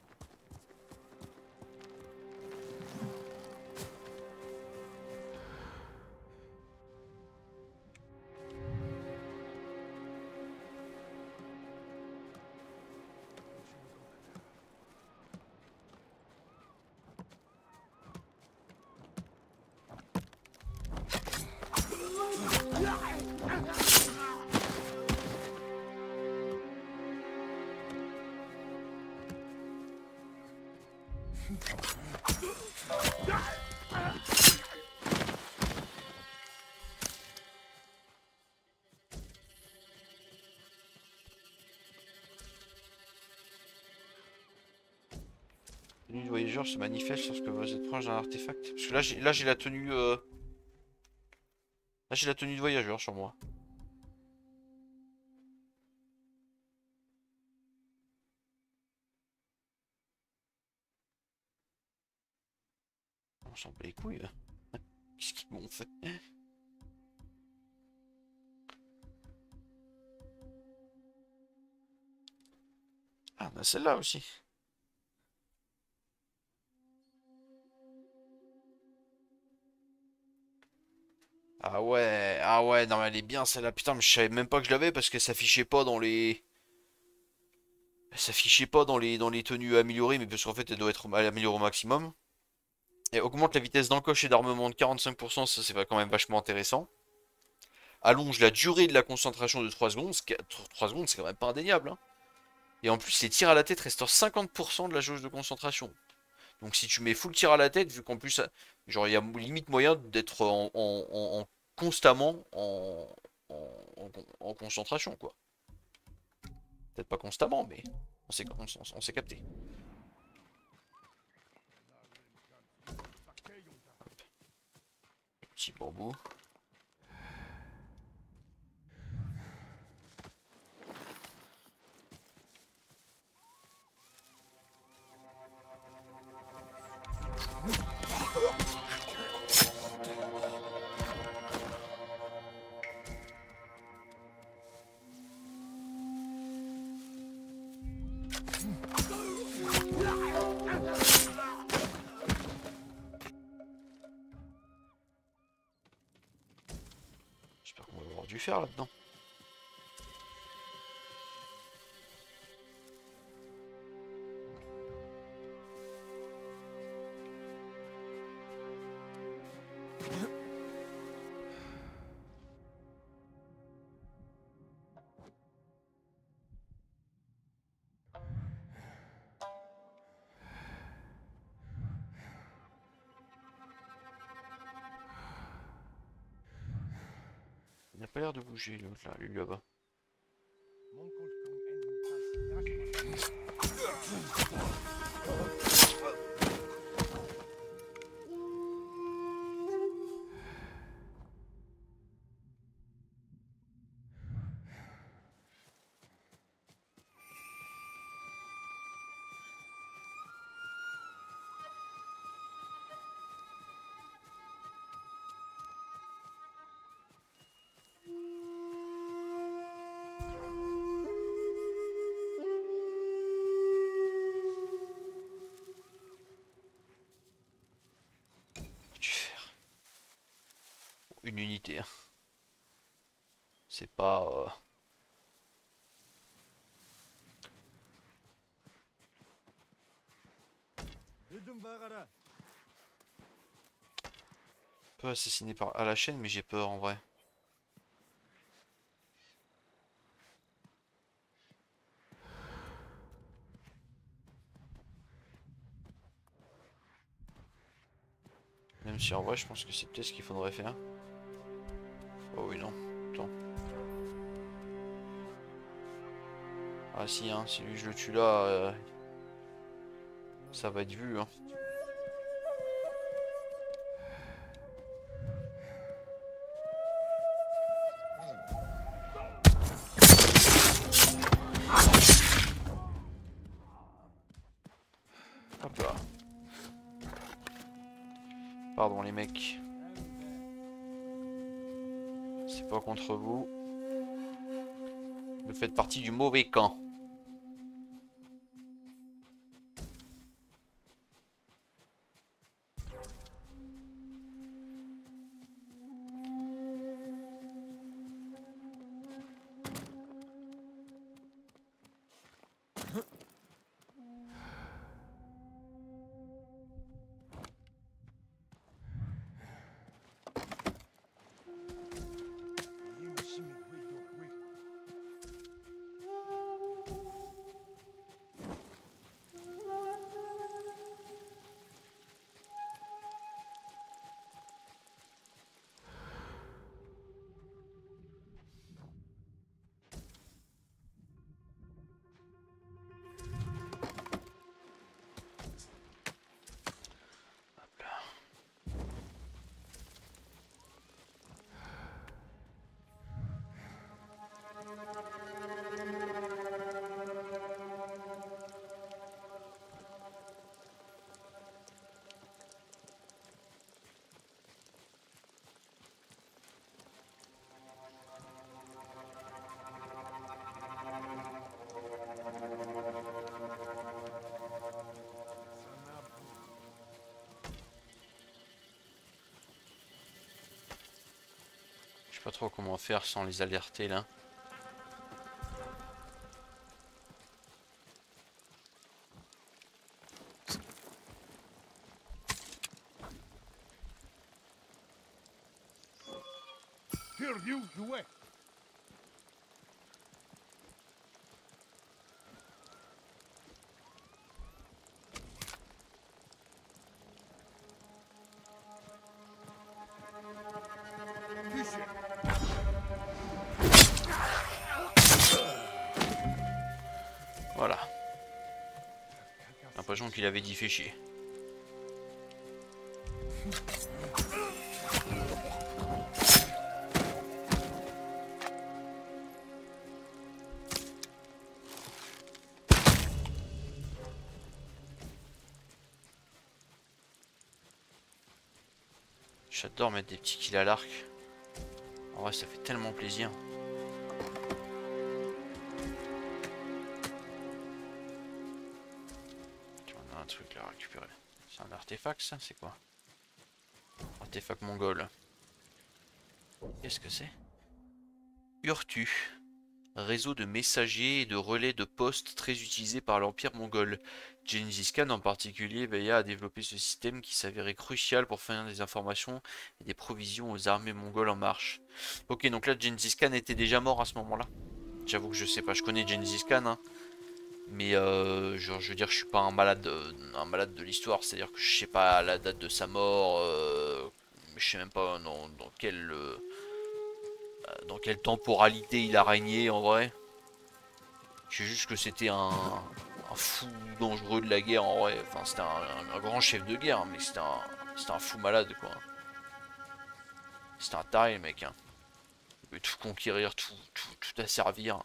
Tenue de voyageur se manifeste lorsque vous êtes proche d'un artefact. Parce que là j'ai la tenue Là j'ai la tenue de voyageur sur moi. On s'en bat les couilles. Qu'est-ce qu'ils m'ont fait? Ah bah celle-là aussi. Ah ouais, non mais elle est bien celle-là, putain mais je savais même pas que je l'avais parce qu'elle s'affichait pas dans les... Elle s'affichait pas dans les tenues améliorées, mais parce qu'en fait elle doit être améliorée au maximum. Et augmente la vitesse d'encoche et d'armement de 45%, ça c'est quand même vachement intéressant. Allonge la durée de la concentration de 3 secondes, 3 secondes c'est quand même pas indéniable. Hein. Et en plus les tirs à la tête restaurent 50% de la jauge de concentration. Donc si tu mets full tir à la tête, vu qu'en plus, genre il y a limite moyen d'être constamment en concentration quoi. Peut-être pas constamment, mais on s'est capté. Petit bambou. J'espère qu'on va avoir du fer là-dedans. Il n'a pas l'air de bouger l'autre là, lui là-bas. une unité. C'est pas... On peut assassiner par à la chaîne, mais j'ai peur en vrai. Même si en vrai je pense que c'est peut-être ce qu'il faudrait faire. Oh oui non, attends. Ah si hein, si lui je le tue là, ça va être vu hein. Pardon les mecs, c'est pas contre vous, vous faites partie du mauvais camp. Pas trop comment faire sans les alerter là. Voilà. J'ai l'impression qu'il avait dit fait chier. J'adore mettre des petits kills à l'arc. En vrai, ça fait tellement plaisir. C'est un artefact ça, c'est quoi? Artefact mongol. Qu'est-ce que c'est? Urtu. Réseau de messagers et de relais de poste très utilisé par l'empire mongol. Genghis Khan en particulier veilla à développer ce système qui s'avérait crucial pour fournir des informations et des provisions aux armées mongoles en marche. Ok, donc là Genghis Khan était déjà mort à ce moment là. J'avoue que je sais pas, je connais Genghis Khan hein. Mais je veux dire, je suis pas un malade de l'histoire, c'est-à-dire que je sais pas la date de sa mort, je sais même pas dans quelle temporalité il a régné en vrai. Je sais juste que c'était un fou dangereux de la guerre en vrai, enfin c'était un grand chef de guerre, mais c'était un fou malade quoi. C'était un taré mec, hein. Il pouvait tout conquérir, tout asservir.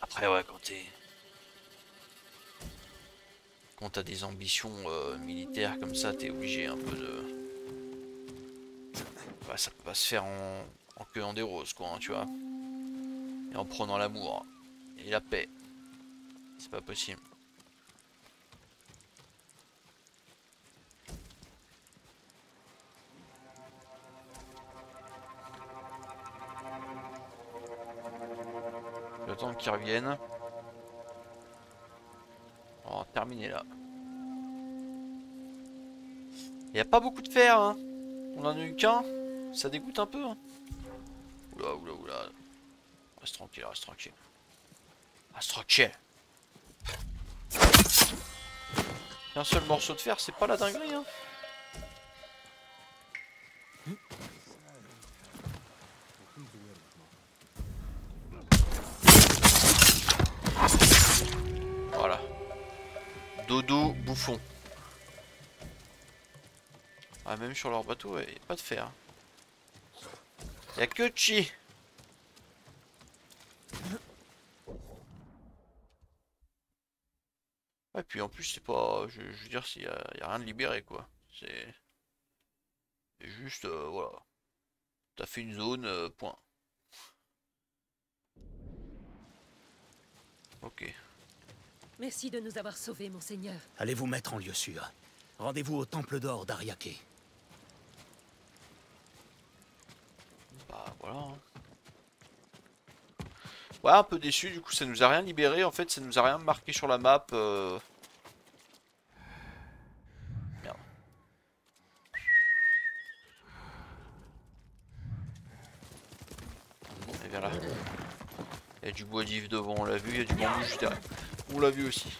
Après ouais, quand t'as des ambitions militaires comme ça, t'es obligé un peu de... Bah, ça peut pas se faire en cueillant des roses quoi, hein, tu vois. Et en prenant l'amour et la paix. C'est pas possible. attendre qu'ils reviennent. On va en terminer là. Il n'y a pas beaucoup de fer, hein. On en a eu qu'un. Ça dégoûte un peu, hein. Oula, oula, oula. Reste tranquille, reste tranquille. Reste tranquille. Un seul morceau de fer, c'est pas la dinguerie, hein. Voilà. Dodo, bouffon. Ah, même sur leur bateau, ouais, y a pas de fer. Y'a que Chi. Et puis en plus c'est pas, je veux dire, s'il y a rien de libéré quoi, c'est juste voilà, t'as fait une zone point. Ok. Merci de nous avoir sauvés, monseigneur. Allez vous mettre en lieu sûr. Rendez-vous au temple d'or d'Ariake. Bah voilà. Hein. Ouais, un peu déçu, du coup ça nous a rien libéré, en fait ça nous a rien marqué sur la map. Merde. Bon, et viens là. Il y a du bois d'ivre devant, on l'a vu, il y a du bambou juste derrière. On l'a vu aussi.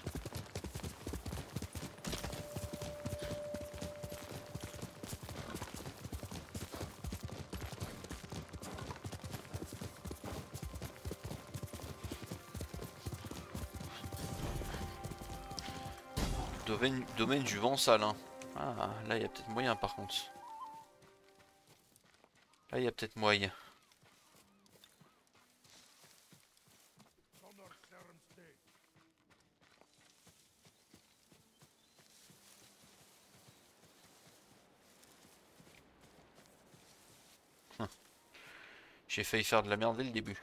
Domaine du vent sale, hein. Ah, là il y a peut-être moyen par contre. Là il y a peut-être moyen. J'ai failli faire de la merde dès le début.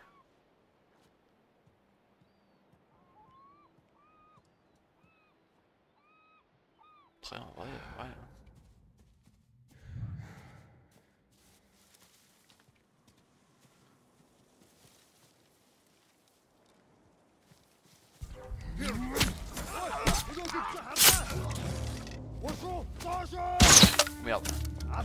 Merde. Ah,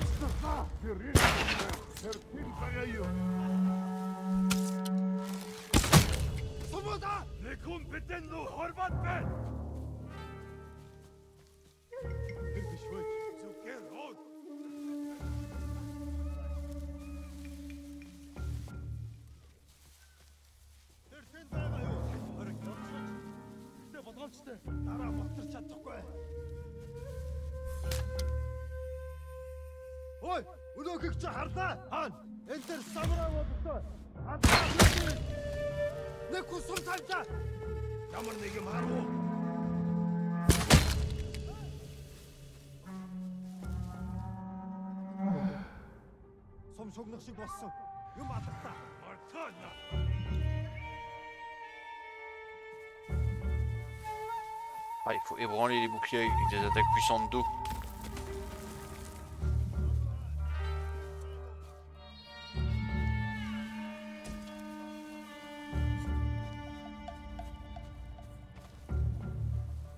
il faut ébranler les boucliers avec des attaques puissantes d'eau.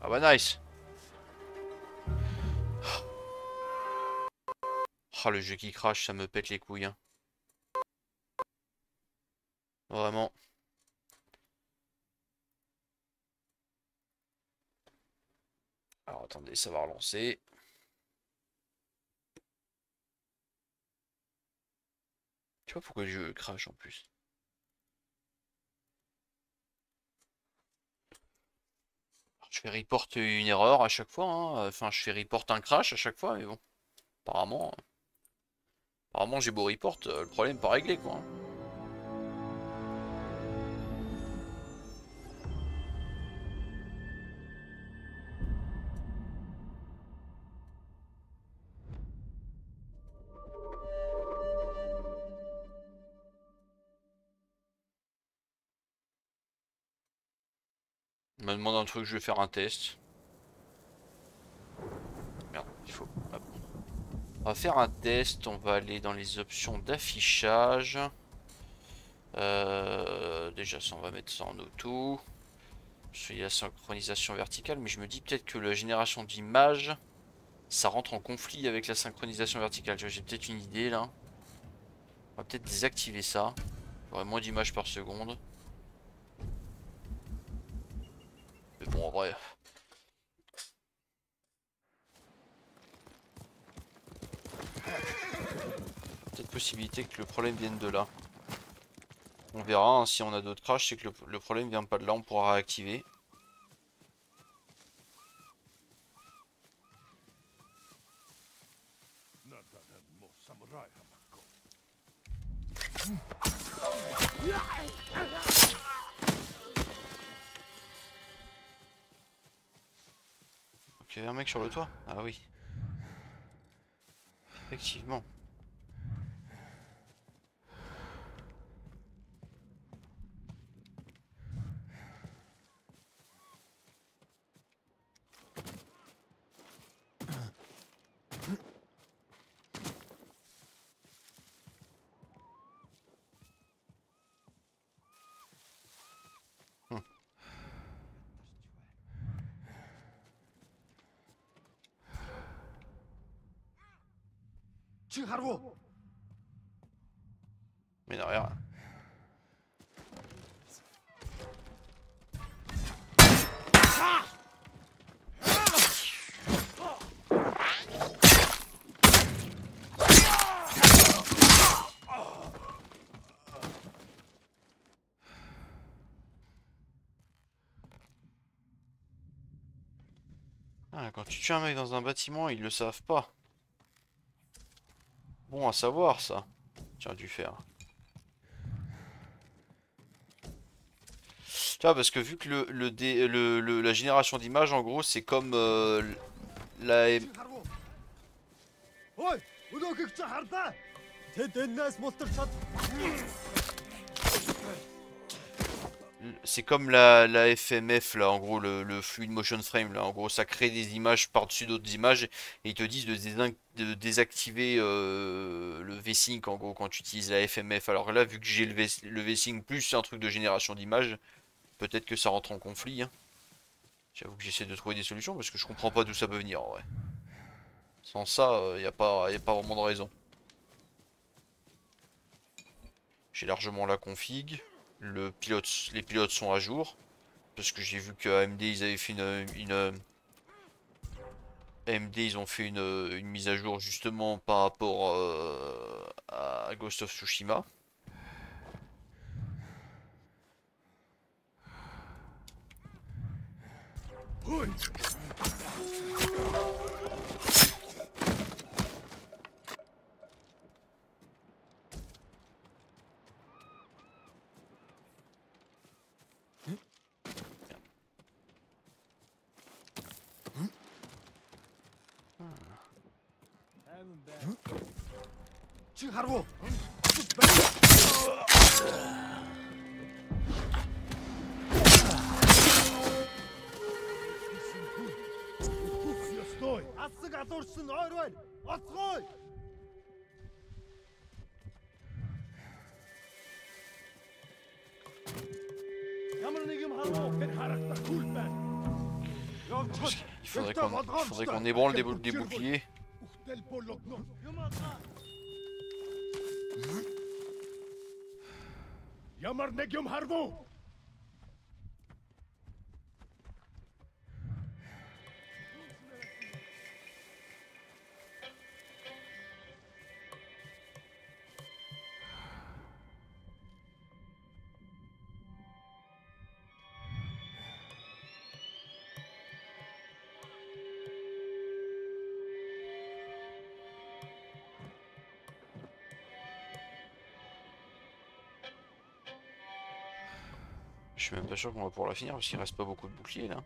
Ah bah nice. Ah, le jeu qui crache, ça me pète les couilles, hein. Vraiment. Alors attendez, ça va relancer. Tu vois pourquoi le jeu crache en plus. Alors, je fais report une erreur à chaque fois, hein. Enfin je fais report un crash à chaque fois, mais bon. Apparemment. Apparemment j'ai beau report, le problème pas réglé quoi. Il me demande un truc, je vais faire un test. Merde, il faut... Hop. On va faire un test, on va aller dans les options d'affichage. Déjà ça on va mettre ça en auto. Il y a la synchronisation verticale, mais je me dis peut-être que la génération d'images, ça rentre en conflit avec la synchronisation verticale. J'ai peut-être une idée là. On va peut-être désactiver ça. J'aurai moins d'images par seconde. Mais bon en vrai... Peut-être possibilité que le problème vienne de là. On verra hein, si on a d'autres crashs, c'est que le problème vient pas de là, on pourra réactiver. Ok, il y avait un mec sur le toit. Ah oui. Effectivement. Mais derrière. Ah, quand tu tues un mec dans un bâtiment, ils le savent pas. Bon à savoir ça, j'ai dû faire. Tu vois, parce que vu que la génération d'images en gros c'est comme la... C'est comme la FMF là en gros, le fluid motion frame là en gros, ça crée des images par dessus d'autres images et ils te disent de désactiver le VSync en gros quand tu utilises la FMF. Alors que là vu que j'ai le VSync plus un truc de génération d'images, peut-être que ça rentre en conflit hein. J'avoue que j'essaie de trouver des solutions parce que je comprends pas d'où ça peut venir en vrai. Sans ça y a pas vraiment de raison. J'ai largement la config. Les pilotes sont à jour parce que j'ai vu que AMD ils avaient fait une mise à jour justement par rapport à Ghost of Tsushima. Oui. Il faudrait qu'on ébranle des boucliers. Je suis même pas sûr qu'on va pouvoir la finir parce qu'il reste pas beaucoup de boucliers là.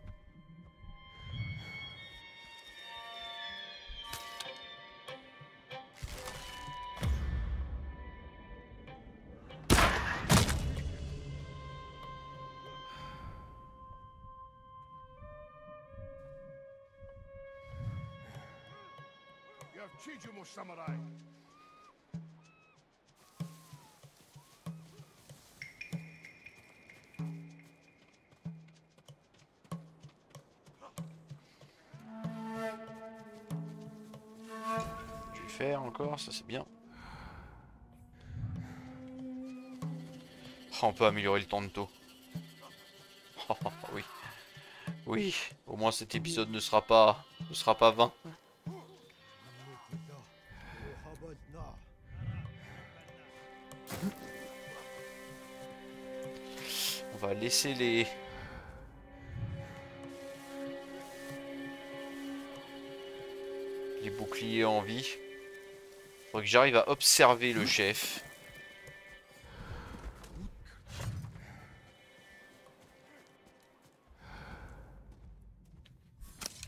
fer encore, ça c'est bien. Oh, on peut améliorer le temps de taux. Oh, oui. Oui, au moins cet épisode ne sera pas vain. On va laisser les... boucliers en vie. Faut que j'arrive à observer le chef.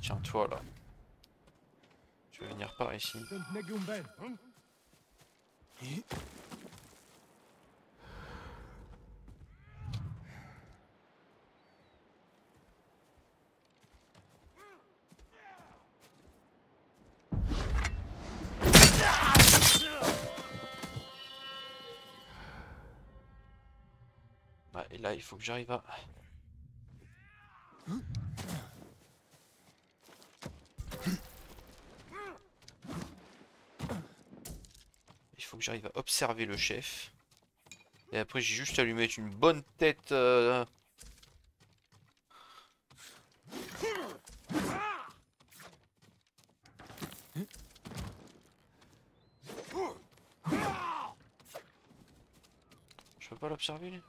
Tiens, toi là. Je vais venir par ici. Et là, il faut que j'arrive à... Il faut que j'arrive à observer le chef. Et après, j'ai juste à lui mettre une bonne tête... Je peux pas l'observer, lui ?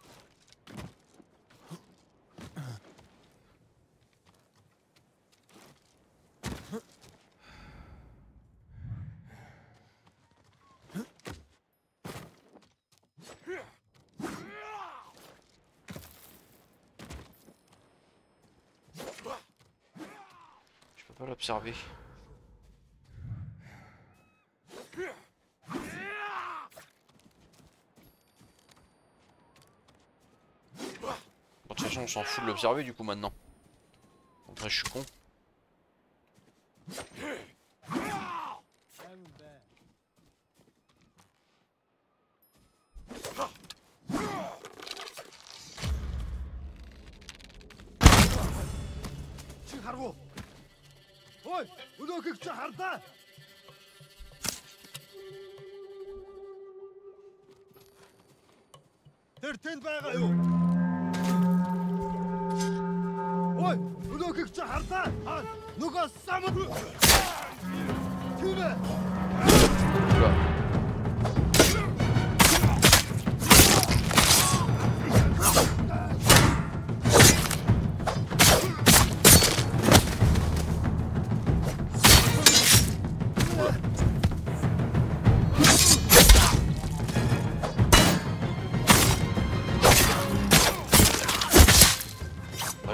Observer. Bon, de toute façon on s'en fout de l'observer du coup maintenant. Après je suis con.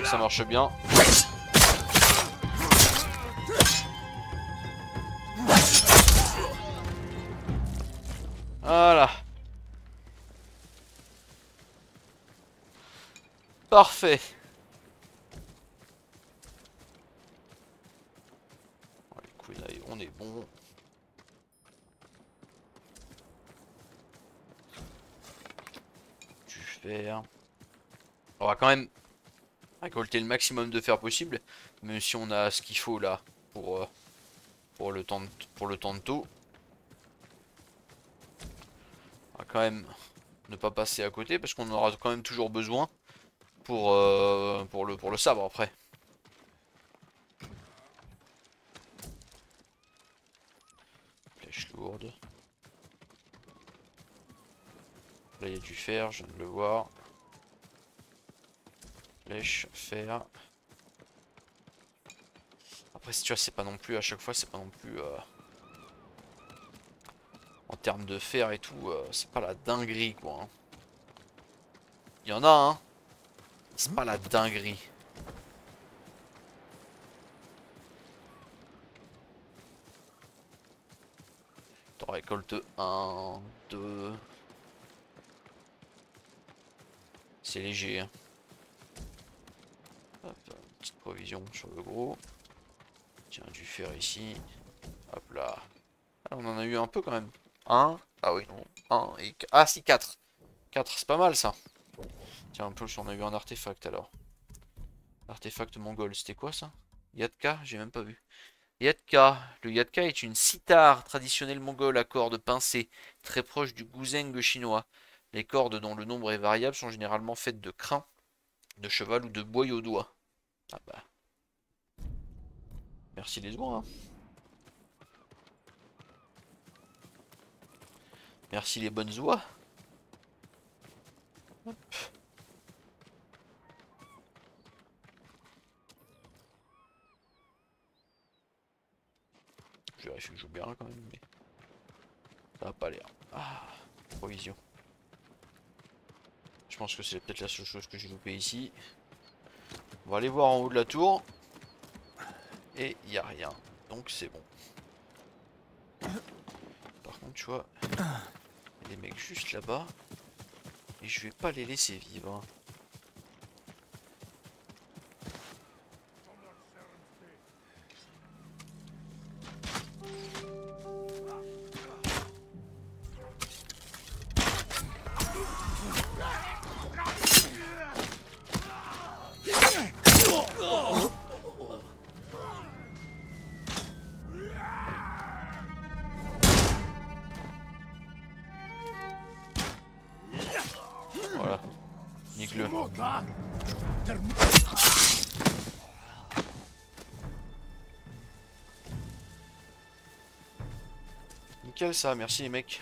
Ça marche bien. Voilà. Parfait. On est bon. Du fer. On va quand même récolter le maximum de fer possible, même si on a ce qu'il faut là pour le temps de taux. On va quand même ne pas passer à côté parce qu'on aura quand même toujours besoin pour le sabre après. Flèche lourde. Là il y a du fer, je viens de le voir. Flèche, fer. Après, si tu vois, c'est pas non plus à chaque fois, c'est pas non plus en termes de fer et tout, c'est pas la dinguerie quoi. Hein. Il y en a un, hein. C'est pas la dinguerie. T'en récoltes 1, 2. C'est léger. Hein. Petite provision sur le gros. Tiens, du fer ici. Hop là. Ah, on en a eu un peu quand même. 1. Ah oui, non. 1 et... Ah si, 4. 4, c'est pas mal ça. Tiens, un peu, on a eu un artefact alors. Artefact mongol, c'était quoi ça? Yadka, j'ai même pas vu. Yadka. Le Yadka est une cithare traditionnelle mongole à cordes pincées, très proche du guzheng chinois. Les cordes dont le nombre est variable sont généralement faites de crins, de cheval ou de bois au doigt. Ah bah. Merci les oies. Hein. Merci les bonnes oies. Hop. Je vérifie que je joue bien quand même, mais ça n'a pas l'air. Ah, provision. Je pense que c'est peut-être la seule chose que j'ai loupée ici. On va aller voir en haut de la tour. Et il n'y a rien. Donc c'est bon. Par contre, tu vois, les mecs juste là-bas. Et je vais pas les laisser vivre. Nickel ça, merci les mecs.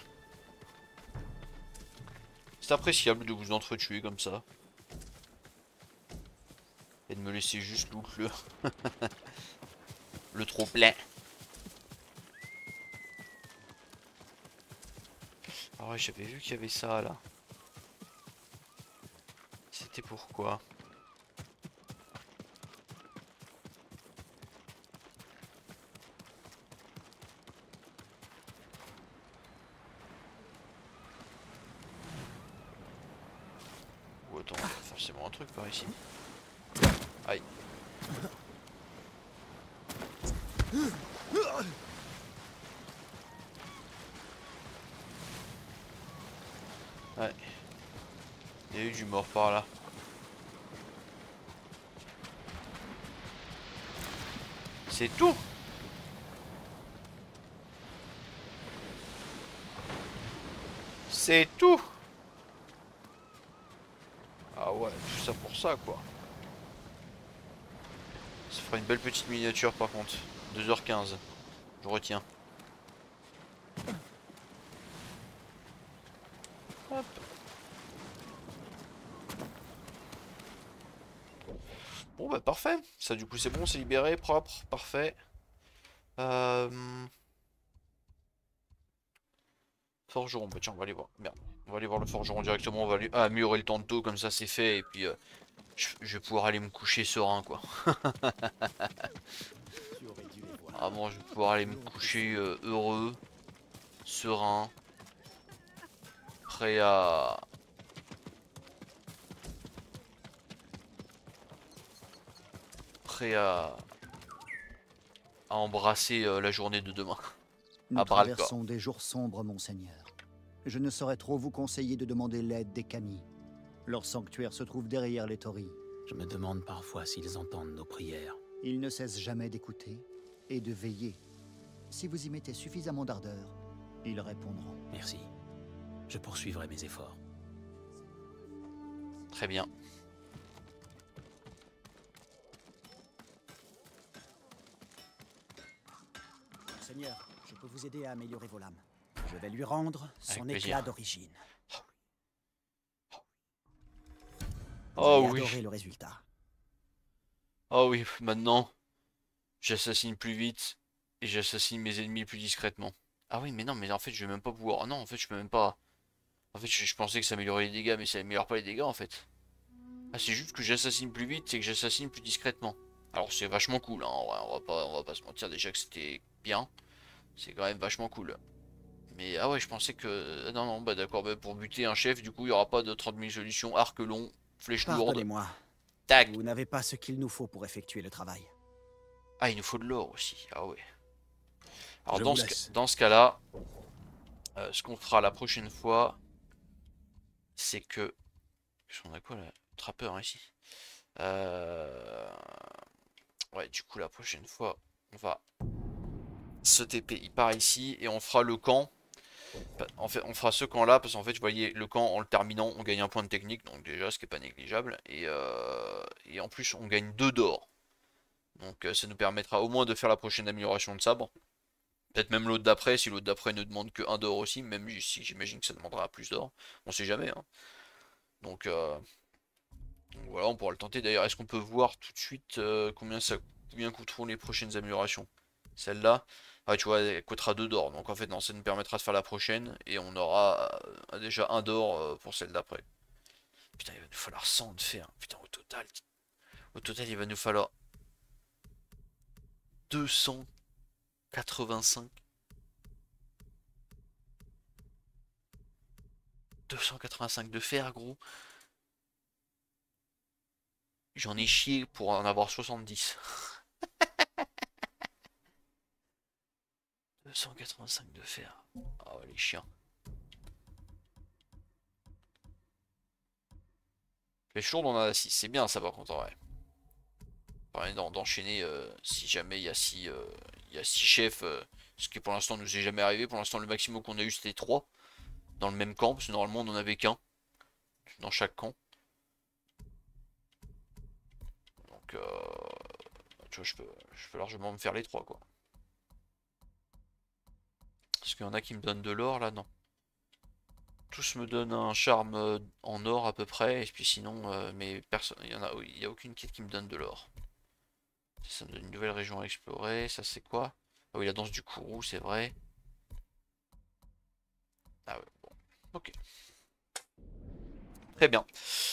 C'est appréciable de vous entretuer comme ça. Et de me laisser juste loot le le trop plein. Ah ouais, j'avais vu qu'il y avait ça là. C'était pourquoi? Ou attends, forcément un truc par ici. Aïe. Ouais. Il y a eu du mort par là. C'est tout. C'est tout. Ah ouais, tout ça pour ça quoi. Ça fera une belle petite miniature par contre. 2h15. Je retiens. Hop. Bon bah parfait, ça du coup c'est bon, c'est libéré, propre, parfait. Forgeron, bah tiens on va aller voir, merde, on va aller voir le forgeron directement, on va lui améliorer le tanto, comme ça c'est fait, et puis je vais pouvoir aller me coucher serein quoi. Ah bon, je vais pouvoir aller me coucher heureux, serein, prêt à... à embrasser la journée de demain. Nous traversons des jours sombres, monseigneur. Je ne saurais trop vous conseiller de demander l'aide des Kami. Leur sanctuaire se trouve derrière les torii. Je me demande parfois s'ils entendent nos prières. Ils ne cessent jamais d'écouter et de veiller. Si vous y mettez suffisamment d'ardeur, ils répondront. Merci. Je poursuivrai mes efforts. Très bien. Seigneur, je peux vous aider à améliorer vos lames. Je vais lui rendre son éclat d'origine. Oh oui. Adorer le résultat. Oh oui, maintenant, j'assassine plus vite et j'assassine mes ennemis plus discrètement. Ah oui, mais non, mais en fait, je vais même pas pouvoir. Non, en fait, je peux même pas. En fait, je pensais que ça améliorait les dégâts, mais ça améliore pas les dégâts en fait. Ah, c'est juste que j'assassine plus vite et que j'assassine plus discrètement. Alors c'est vachement cool, hein. on va pas se mentir, déjà que c'était bien, c'est quand même vachement cool. Mais ah ouais, je pensais que... Non, non, bah d'accord, bah pour buter un chef, du coup, il n'y aura pas de 30 000 solutions, arc long, flèche lourde. Tac. Vous n'avez pas ce qu'il nous faut pour effectuer le travail. Ah, il nous faut de l'or aussi, ah ouais. Alors dans ce cas-là, ce qu'on fera la prochaine fois, c'est que... Qu'est-ce qu'on a quoi là? Trappeur ici. Ouais, du coup, la prochaine fois, on va ce TP il part ici et on fera le camp. En fait, on fera ce camp là parce qu'en fait, vous voyez, le camp en le terminant, on gagne un point de technique, donc déjà ce qui n'est pas négligeable. Et en plus, on gagne 2 d'or. Donc ça nous permettra au moins de faire la prochaine amélioration de sabre. Peut-être même l'autre d'après, si l'autre d'après ne demande que 1 d'or aussi, même si j'imagine que ça demandera plus d'or. On sait jamais. Hein. Donc voilà, on pourra le tenter. D'ailleurs, est-ce qu'on peut voir tout de suite combien coûteront les prochaines améliorations? Celle-là, ah, tu vois, elle coûtera 2 d'or. Donc en fait, non, ça nous permettra de faire la prochaine. Et on aura déjà 1 d'or pour celle d'après. Putain, il va nous falloir 100 de faire. Putain, au total, il va nous falloir 285. 285 de fer, gros. J'en ai chié pour en avoir 70. 285 de fer. Ah ouais, les chiens. Les chourdes, on en a 6. C'est bien ça, par contre, en vrai. Pareil d'enchaîner si jamais il y a 6 chefs. Ce qui pour l'instant nous est jamais arrivé. Pour l'instant, le maximum qu'on a eu, c'était 3. Dans le même camp, parce que normalement, on n'en avait qu'un. Dans chaque camp. Donc, tu vois, je peux largement me faire les 3, quoi. Est-ce qu'il y en a qui me donnent de l'or là? Non. Tous me donnent un charme en or à peu près. Et puis sinon, mais personne. Il n'y a aucune quête qui me donne de l'or. Ça me donne une nouvelle région à explorer. Ça c'est quoi? Ah oui, la danse du Kourou, c'est vrai. Ah ouais, bon. Ok. Très bien.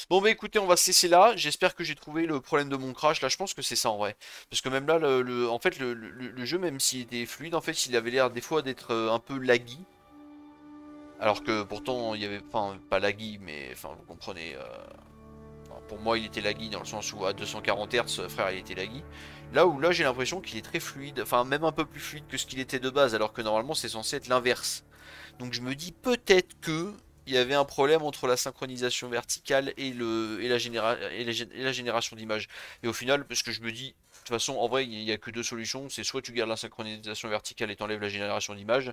Bon bah écoutez, on va cesser là. J'espère que j'ai trouvé le problème de mon crash. Là je pense que c'est ça en vrai. Parce que même là, en fait, le jeu, même s'il était fluide, en fait il avait l'air des fois d'être un peu laggy. Alors que pourtant il y avait... Enfin pas laggy, mais enfin vous comprenez. Pour moi il était laggy dans le sens où à 240 Hz, frère, il était laggy. Là où là j'ai l'impression qu'il est très fluide. Enfin même un peu plus fluide que ce qu'il était de base. Alors que normalement c'est censé être l'inverse. Donc je me dis peut-être que... il y avait un problème entre la synchronisation verticale et la génération d'images. Et au final, parce que je me dis, de toute façon, en vrai, il n'y a que 2 solutions. C'est soit tu gardes la synchronisation verticale et t'enlèves la génération d'images,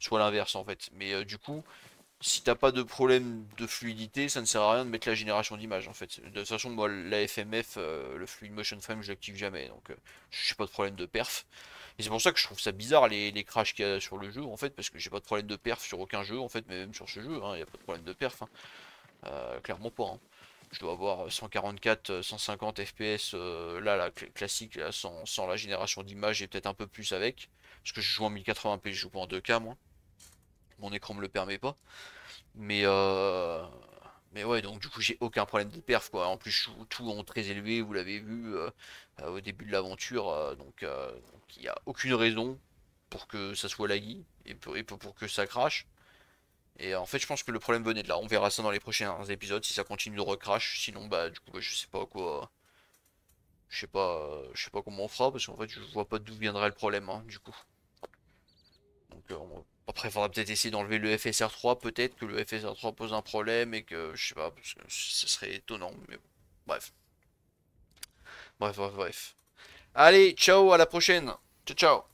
soit l'inverse en fait. Mais du coup, si t'as pas de problème de fluidité, ça ne sert à rien de mettre la génération d'images en fait. De toute façon, moi, la FMF, le Fluid Motion Frame, je l'active jamais. Donc, j'ai pas de problème de perf. Et c'est pour ça que je trouve ça bizarre les crashs qu'il y a sur le jeu en fait, parce que j'ai pas de problème de perf sur aucun jeu en fait, mais même sur ce jeu, hein, y a pas de problème de perf, hein. Clairement pas. Hein. Je dois avoir 144, 150 FPS là, la classique, là, sans la génération d'images et peut-être un peu plus avec, parce que je joue en 1080p, je joue pas en 2K moi, mon écran me le permet pas, mais ouais, donc du coup j'ai aucun problème de perf quoi. En plus je joue tout en très élevé, vous l'avez vu au début de l'aventure, donc il n'y a aucune raison pour que ça soit laggy et pour que ça crache. Et en fait je pense que le problème venait de là. On verra ça dans les prochains épisodes si ça continue de recrash. Sinon bah du coup bah, je sais pas quoi. Je sais pas comment on fera parce qu'en fait je vois pas d'où viendrait le problème hein, du coup. Donc après, il faudra peut-être essayer d'enlever le FSR3, peut-être que le FSR3 pose un problème et que, je sais pas, parce que ce serait étonnant, mais bon, bref. Bref. Allez, ciao, à la prochaine. Ciao, ciao.